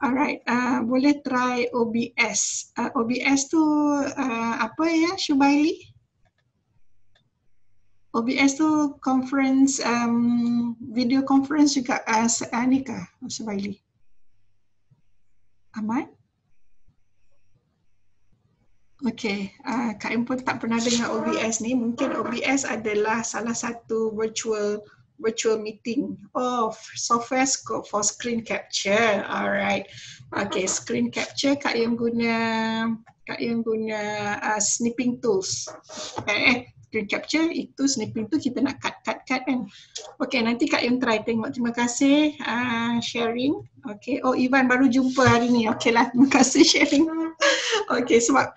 Alright, boleh try OBS. OBS tu apa ya, Shubaili? OBS tu conference, video conference juga ni kah, Shubaili? Aman? Okay, Kak Im pun tak pernah dengar OBS ni. Mungkin OBS adalah salah satu virtual meeting of software scope for screen capture. Alright, okay, screen capture Kak Yung guna snipping tools. Screen capture itu snipping tu kita nak cut kan. Okay, nanti Kak Yung try tengok. Terima kasih sharing. Okay, oh Ivan baru jumpa hari ni. Okay lah, terima kasih sharing. Okay, sebab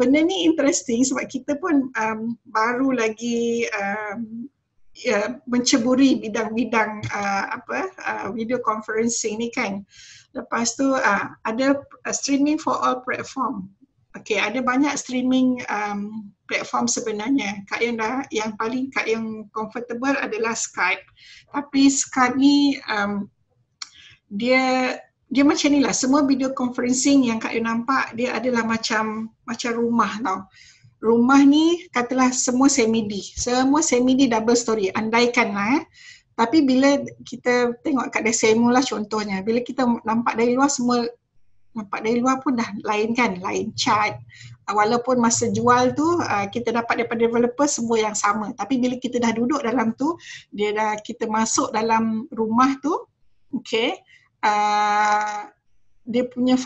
benda ni interesting sebab kita pun baru lagi menceburi bidang-bidang video conferencing ni kan. Lepas tu ada streaming for all platform. Okay, ada banyak streaming platform sebenarnya. Kak Yung dah, yang paling Kak Yung comfortable adalah Skype. Tapi Skype ni dia macam ni lah. Semua video conferencing yang Kak Yung nampak dia adalah macam rumah tau. Rumah ni katalah semua semi D double story, andaikan lah. Tapi bila kita tengok kat Desemu lah contohnya, bila kita nampak dari luar, semua nampak dari luar pun dah lain kan, lain cat. Walaupun masa jual tu kita dapat daripada developer semua yang sama, tapi bila kita dah duduk dalam tu, kita masuk dalam rumah tu, okay, dia punya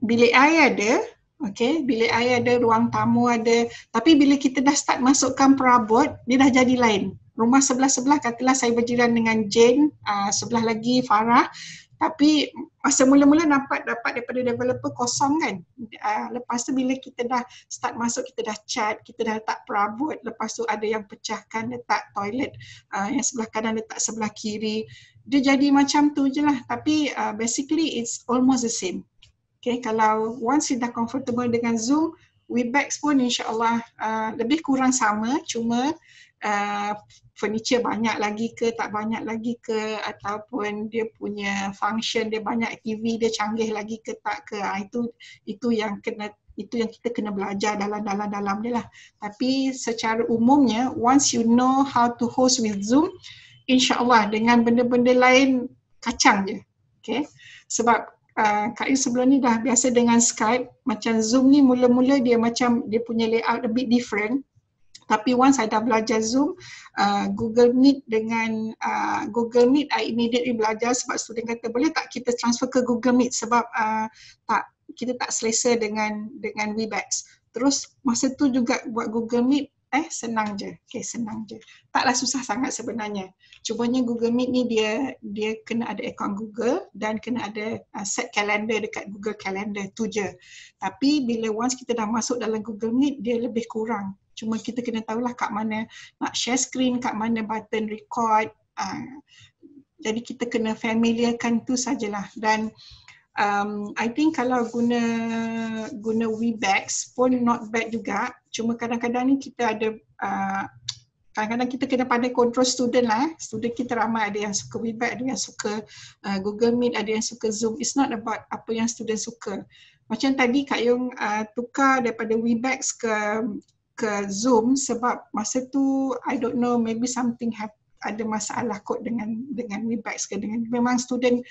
bilik air ada. Okay, bilik air ada, ruang tamu ada. Tapi bila kita dah start masukkan perabot, dia dah jadi lain. Rumah sebelah-sebelah, katalah saya berjiran dengan Jane, sebelah lagi Farah. Tapi masa mula-mula nampak dapat daripada developer kosong kan. Lepas tu bila kita dah start masuk, kita dah cat, kita dah letak perabot. Lepas tu ada yang pecahkan, letak toilet, yang sebelah kanan letak sebelah kiri. Dia jadi macam tu je lah. Tapi basically it's almost the same. Okay, kalau once you dah comfortable dengan Zoom, Webex pun insyaAllah lebih kurang sama, cuma furniture banyak lagi ke, tak banyak lagi ke, ataupun dia punya function, dia banyak TV, dia canggih lagi ke tak ke, itu yang kita kena belajar dalam dia lah. Tapi secara umumnya, once you know how to host with Zoom, insyaAllah dengan benda-benda lain kacang je. Okay, sebab Kak Yu sebelum ni dah biasa dengan Skype. Macam Zoom ni mula-mula dia macam dia punya layout a bit different. Tapi once I dah belajar Zoom, Google Meet dengan Google Meet I immediately belajar sebab student kata boleh tak kita transfer ke Google Meet sebab kita tak selesa dengan Webex. Terus masa tu juga buat Google Meet, senang je. Okay, senang je. Taklah susah sangat sebenarnya. Cubanya Google Meet ni dia kena ada akaun Google dan kena ada set kalender dekat Google Calendar tu je. Tapi bila once kita dah masuk dalam Google Meet, dia lebih kurang. Cuma kita kena tahulah kat mana nak share screen, kat mana button record. Jadi kita kena familiarkan tu sajalah. Dan I think kalau guna Webex pun not bad juga. Cuma kadang-kadang ni kita ada kadang-kadang kita kena pandai kontrol student lah. Student kita ramai, ada yang suka Webex, ada yang suka Google Meet, ada yang suka Zoom. It's not about apa yang student suka. Macam tadi Kak Yung tukar daripada Webex ke Zoom sebab masa tu I don't know, maybe something ada masalah kot dengan Webex ke dengan memang student.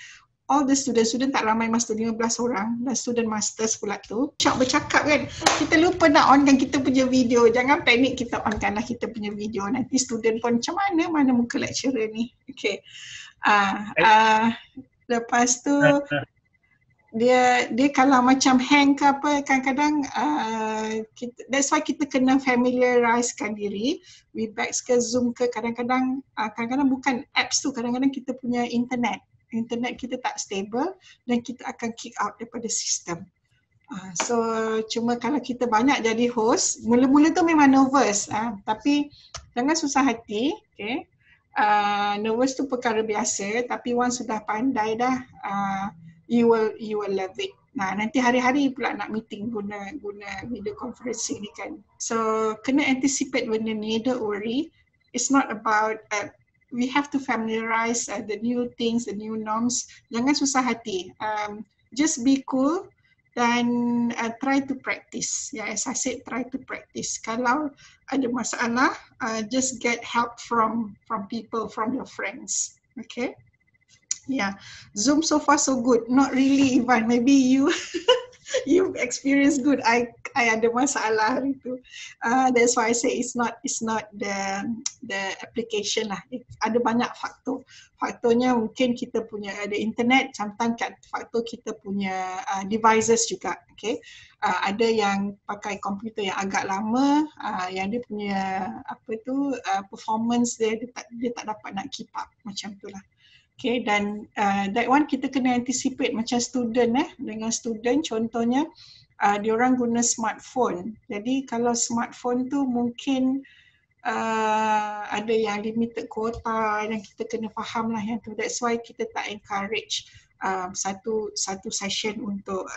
All the student tak ramai masa tu, 15 orang, dan student masters pula tu. Syok bercakap kan, kita lupa nak onkan kita punya video. Jangan panik, kita onkanlah kita punya video. Nanti student pun macam mana muka lecturer ni. Okay. Lepas tu dia kalau macam hang ke apa, kadang-kadang that's why kita kena familiarisekan diri. Webex ke Zoom ke, kadang-kadang bukan apps tu, kadang-kadang kita punya internet kita tak stable dan kita akan kick out daripada sistem. So cuma kalau kita banyak jadi host, mula-mula tu memang nervous, tapi jangan susah hati, okay. Nervous tu perkara biasa, tapi once sudah pandai dah, you will love it. Nah, nanti hari-hari pula nak meeting guna video conferencing ni kan. So kena anticipate benda ni, don't worry. It's not about we have to familiarize the new things, the new norms. Jangan susah hati. Just be cool dan try to practice. Yeah, as I said, try to practice. Kalau ada masalah, just get help from people, from your friends. Okay? Yeah, Zoom so far so good. Not really, Ivan. Maybe you've experienced good. I ada masalah hari tu. That's why I say it's not the application lah. Ada banyak faktor. Faktornya mungkin kita punya ada internet. Sometimes faktor kita punya devices juga. Okay, ada yang pakai komputer yang agak lama, yang dia punya apa tu performance dia tak dapat nak keep up macam tu lah. Okay, dan that one kita kena anticipate macam student dengan student contohnya diorang guna smartphone. Jadi kalau smartphone tu mungkin ada yang limited kuota dan kita kena faham lah yang tu. That's why kita tak encourage satu session untuk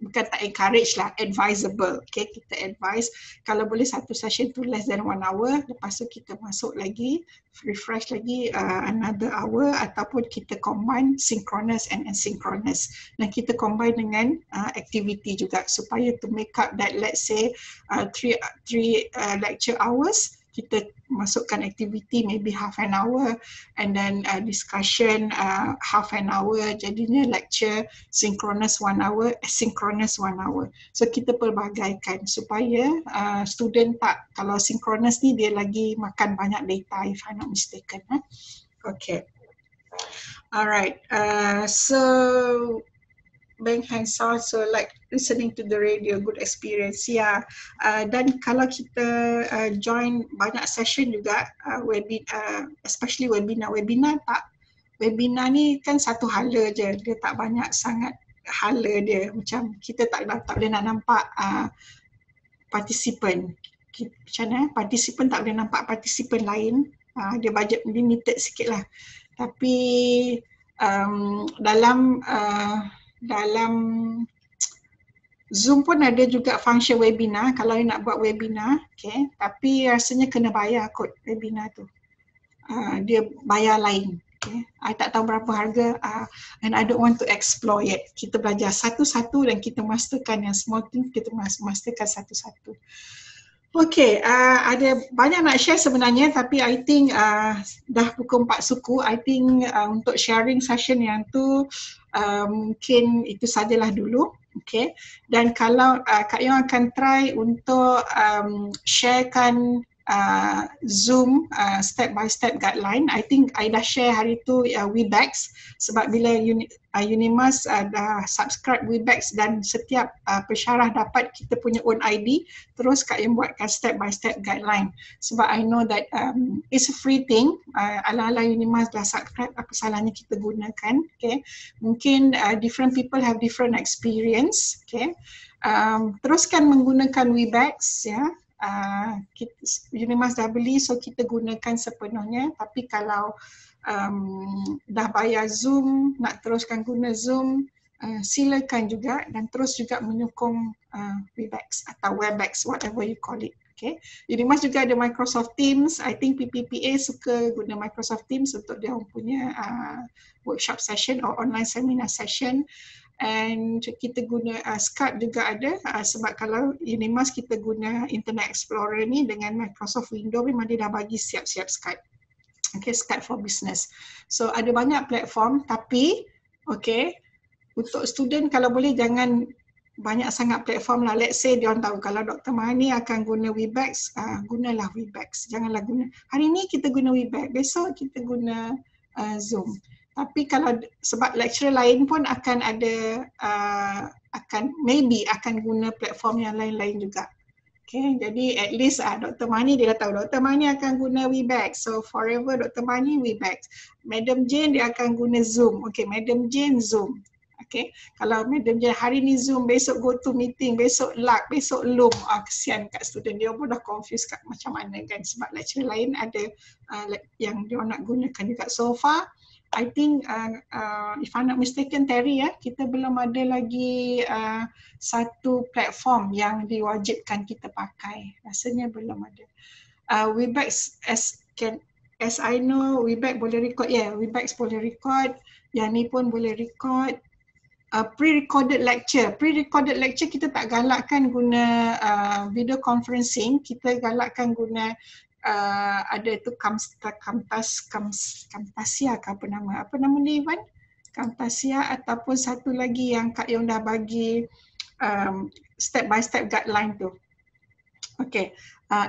bukan tak encourage lah, advisable. Okay, kita advise kalau boleh satu session tu less than 1 hour, lepas tu kita masuk lagi, refresh lagi another hour, ataupun kita combine synchronous and asynchronous, dan kita combine dengan activity juga supaya to make up that, let's say three lecture hours, kita masukkan aktiviti maybe half an hour, and then discussion half an hour, jadinya lecture synchronous 1 hour, asynchronous 1 hour. So kita perbagaikan supaya student tak, kalau synchronous ni dia lagi makan banyak data if I'm not mistaken. Okay. Alright, so bank hands out, so like listening to the radio, good experience. Yeah, dan kalau kita join banyak session juga, especially webinar tak, webinar ni kan satu hala je, dia tak banyak sangat hala dia, macam kita tak boleh nak nampak participant. Macam mana participant tak boleh nampak participant lain, dia budget limited sikit lah, tapi dalam Zoom pun ada juga function webinar kalau you nak buat webinar, okay, tapi rasanya kena bayar kot webinar tu. Dia bayar lain, okay. I tak tahu berapa harga, and I don't want to explore yet. Kita belajar satu-satu dan kita masterkan yang small thing, kita masterkan satu-satu. Okay, ada banyak nak share sebenarnya, tapi I think dah pukul 4 suku. I think untuk sharing session yang tu mungkin itu sajalah dulu. Okay, dan kalau Kak Yong akan try untuk sharekan Zoom step by step guideline. I think I dah share hari tu Webex, sebab bila Unimas dah subscribe Webex dan setiap pensyarah dapat kita punya own ID, terus Kak Yong buatkan step by step guideline, sebab I know that it's a free thing, ala-ala Unimas dah subscribe, apa salahnya kita gunakan, okay. Mungkin different people have different experience, okay. Teruskan menggunakan Webex, ya. Unimas dah beli, so kita gunakan sepenuhnya, tapi kalau dah bayar Zoom, nak teruskan guna Zoom, silakan juga, dan terus juga menyokong Webex atau Webex, whatever you call it. Okay. Unimas juga ada Microsoft Teams. I think PPPA suka guna Microsoft Teams untuk dia punya workshop session or online seminar session. And kita guna Skype juga ada, sebab kalau Unimas kita guna Internet Explorer ni dengan Microsoft Windows, memang dia dah bagi siap-siap Skype. Okay, Skype for Business. So ada banyak platform, tapi okay, untuk student kalau boleh jangan banyak sangat platform lah. Let's say diorang tahu kalau Dr. Mahani akan guna Webex, gunalah Webex. Janganlah guna, hari ni kita guna Webex, besok kita guna Zoom. Tapi kalau sebab lecturer lain pun akan ada maybe akan guna platform yang lain-lain juga. Okay, jadi at least Dr. Mahani dia dah tahu Dr. Mahani akan guna Webex. So forever Dr. Mahani Webex. Madam Jane dia akan guna Zoom. Okay, Madam Jane Zoom. Okay, kalau Madam Jane hari ni Zoom, besok go to meeting, besok LARC, besok Loom. Kesian kat student dia pun dah confused kat macam mana kan, sebab lecturer lain ada yang dia nak gunakan juga. So far I think if I'm not mistaken Terry ya, kita belum ada lagi satu platform yang diwajibkan kita pakai. Rasanya belum ada. Webex as I know Webex boleh record. Yeah, Webex boleh record. Yang ni pun boleh record. Pre-recorded lecture. Pre-recorded lecture kita tak galakkan guna video conferencing. Kita galakkan guna ada tu Camtasia ke apa nama? Apa nama ni Ivan? Camtasia ataupun satu lagi yang Kak Yong dah bagi step by step guideline tu. Okay,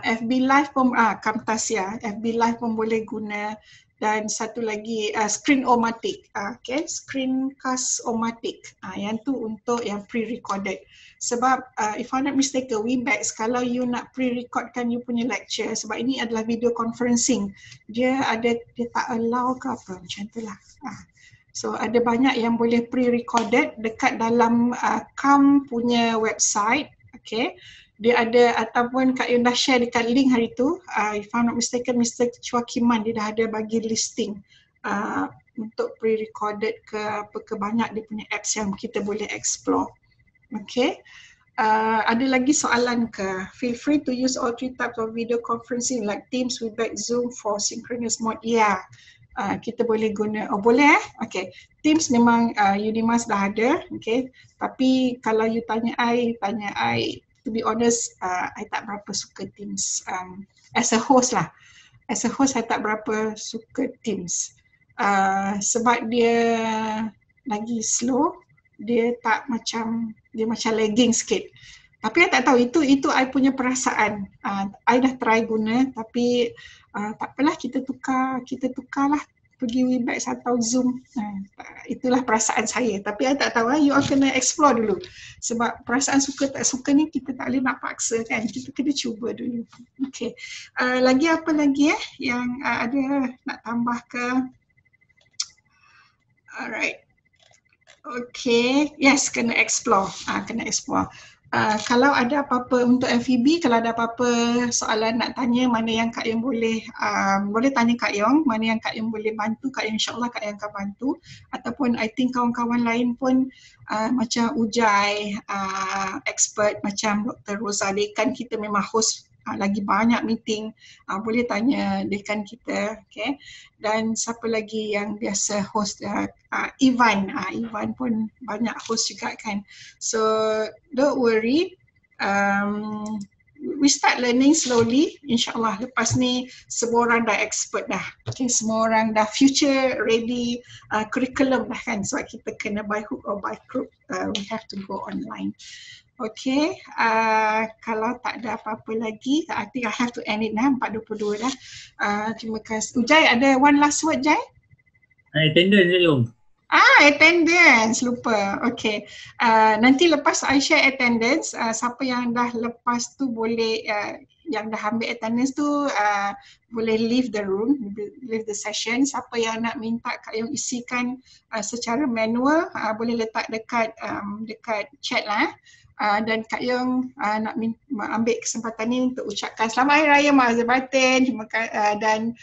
FB Live pun Camtasia, FB Live pun boleh guna dan satu lagi Screen-O-Matic. Okay, Screencast-O-Matic. Yang tu untuk yang pre-recorded. Sebab if I'm not mistaken, Webex kalau you nak pre-recordkan you punya lecture, sebab ini adalah video conferencing, dia tak allow ke apa macam tu lah. So ada banyak yang boleh pre-recorded dekat dalam CALM punya website. Okay, dia ada ataupun Kak Yun dah share dekat link hari tu. If I'm not mistaken Mr. Chuakiman dia dah ada bagi listing untuk pre-recorded ke apa ke, banyak dia punya apps yang kita boleh explore. Okay, ada lagi soalan ke? Feel free to use all three types of video conferencing like Teams, Webex, Zoom for synchronous mode. Yeah, kita boleh guna, oh boleh okay. Teams memang UNIMAS dah ada, okay. Tapi kalau you tanya I, to be honest, I tak berapa suka Teams. As a host lah, as a host I tak berapa suka Teams. Sebab dia lagi slow, dia tak macam, dia macam lagging sikit. Tapi I tak tahu, itu I punya perasaan. I dah try guna tapi tak apalah, kita tukarlah pergi Webex atau Zoom. Itulah perasaan saya. Tapi I tak tahu lah, you all kena explore dulu. Sebab perasaan suka tak suka ni kita tak boleh nak paksa kan. Kita kena cuba dulu. Okay. Lagi apa lagi yang ada nak tambah ke? Alright. Okay, yes, kena explore. Kena explore. Kalau ada apa-apa untuk FEB, kalau ada apa-apa soalan nak tanya, mana yang Kak Yong boleh tanya Kak Yong, mana yang Kak Yong boleh bantu, Kak Yong insyaAllah Kak Yong akan bantu. Ataupun I think kawan-kawan lain pun macam Ujai, expert macam Dr. Rosa, dekan kita memang host lagi banyak meeting, boleh tanya dekan kita, okay. Dan siapa lagi yang biasa host, Ivan pun banyak host juga kan. So don't worry, we start learning slowly, insyaAllah lepas ni semua orang dah expert dah, okay, semua orang dah future ready curriculum dah kan, so kita kena by hook or by crook, we have to go online. Okay, kalau tak ada apa-apa lagi, I think I have to end it now, 4.22 dah. Terima kasih. Ujai, ada one last word, Jai? Attendance, Jom. Attendance, lupa. Okay, nanti lepas I share attendance, siapa yang dah lepas tu boleh, yang dah ambil attendance tu boleh leave the room, leave the session. Siapa yang nak minta Kak Yong isikan secara manual, boleh letak dekat chat lah. Dan Kak Yong nak ambil kesempatan ini untuk ucapkan Selamat Hari Raya Maafzal Batin, dan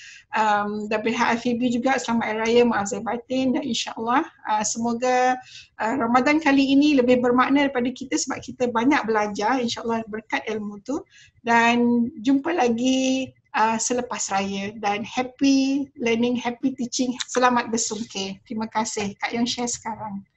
pihak FEB juga Selamat Hari Raya Maafzal Batin, dan insyaAllah semoga Ramadan kali ini lebih bermakna daripada kita, sebab kita banyak belajar insyaAllah berkat ilmu tu. Dan jumpa lagi selepas Raya, dan happy learning, happy teaching, selamat bersungkir. Terima kasih. Kak Yong share sekarang.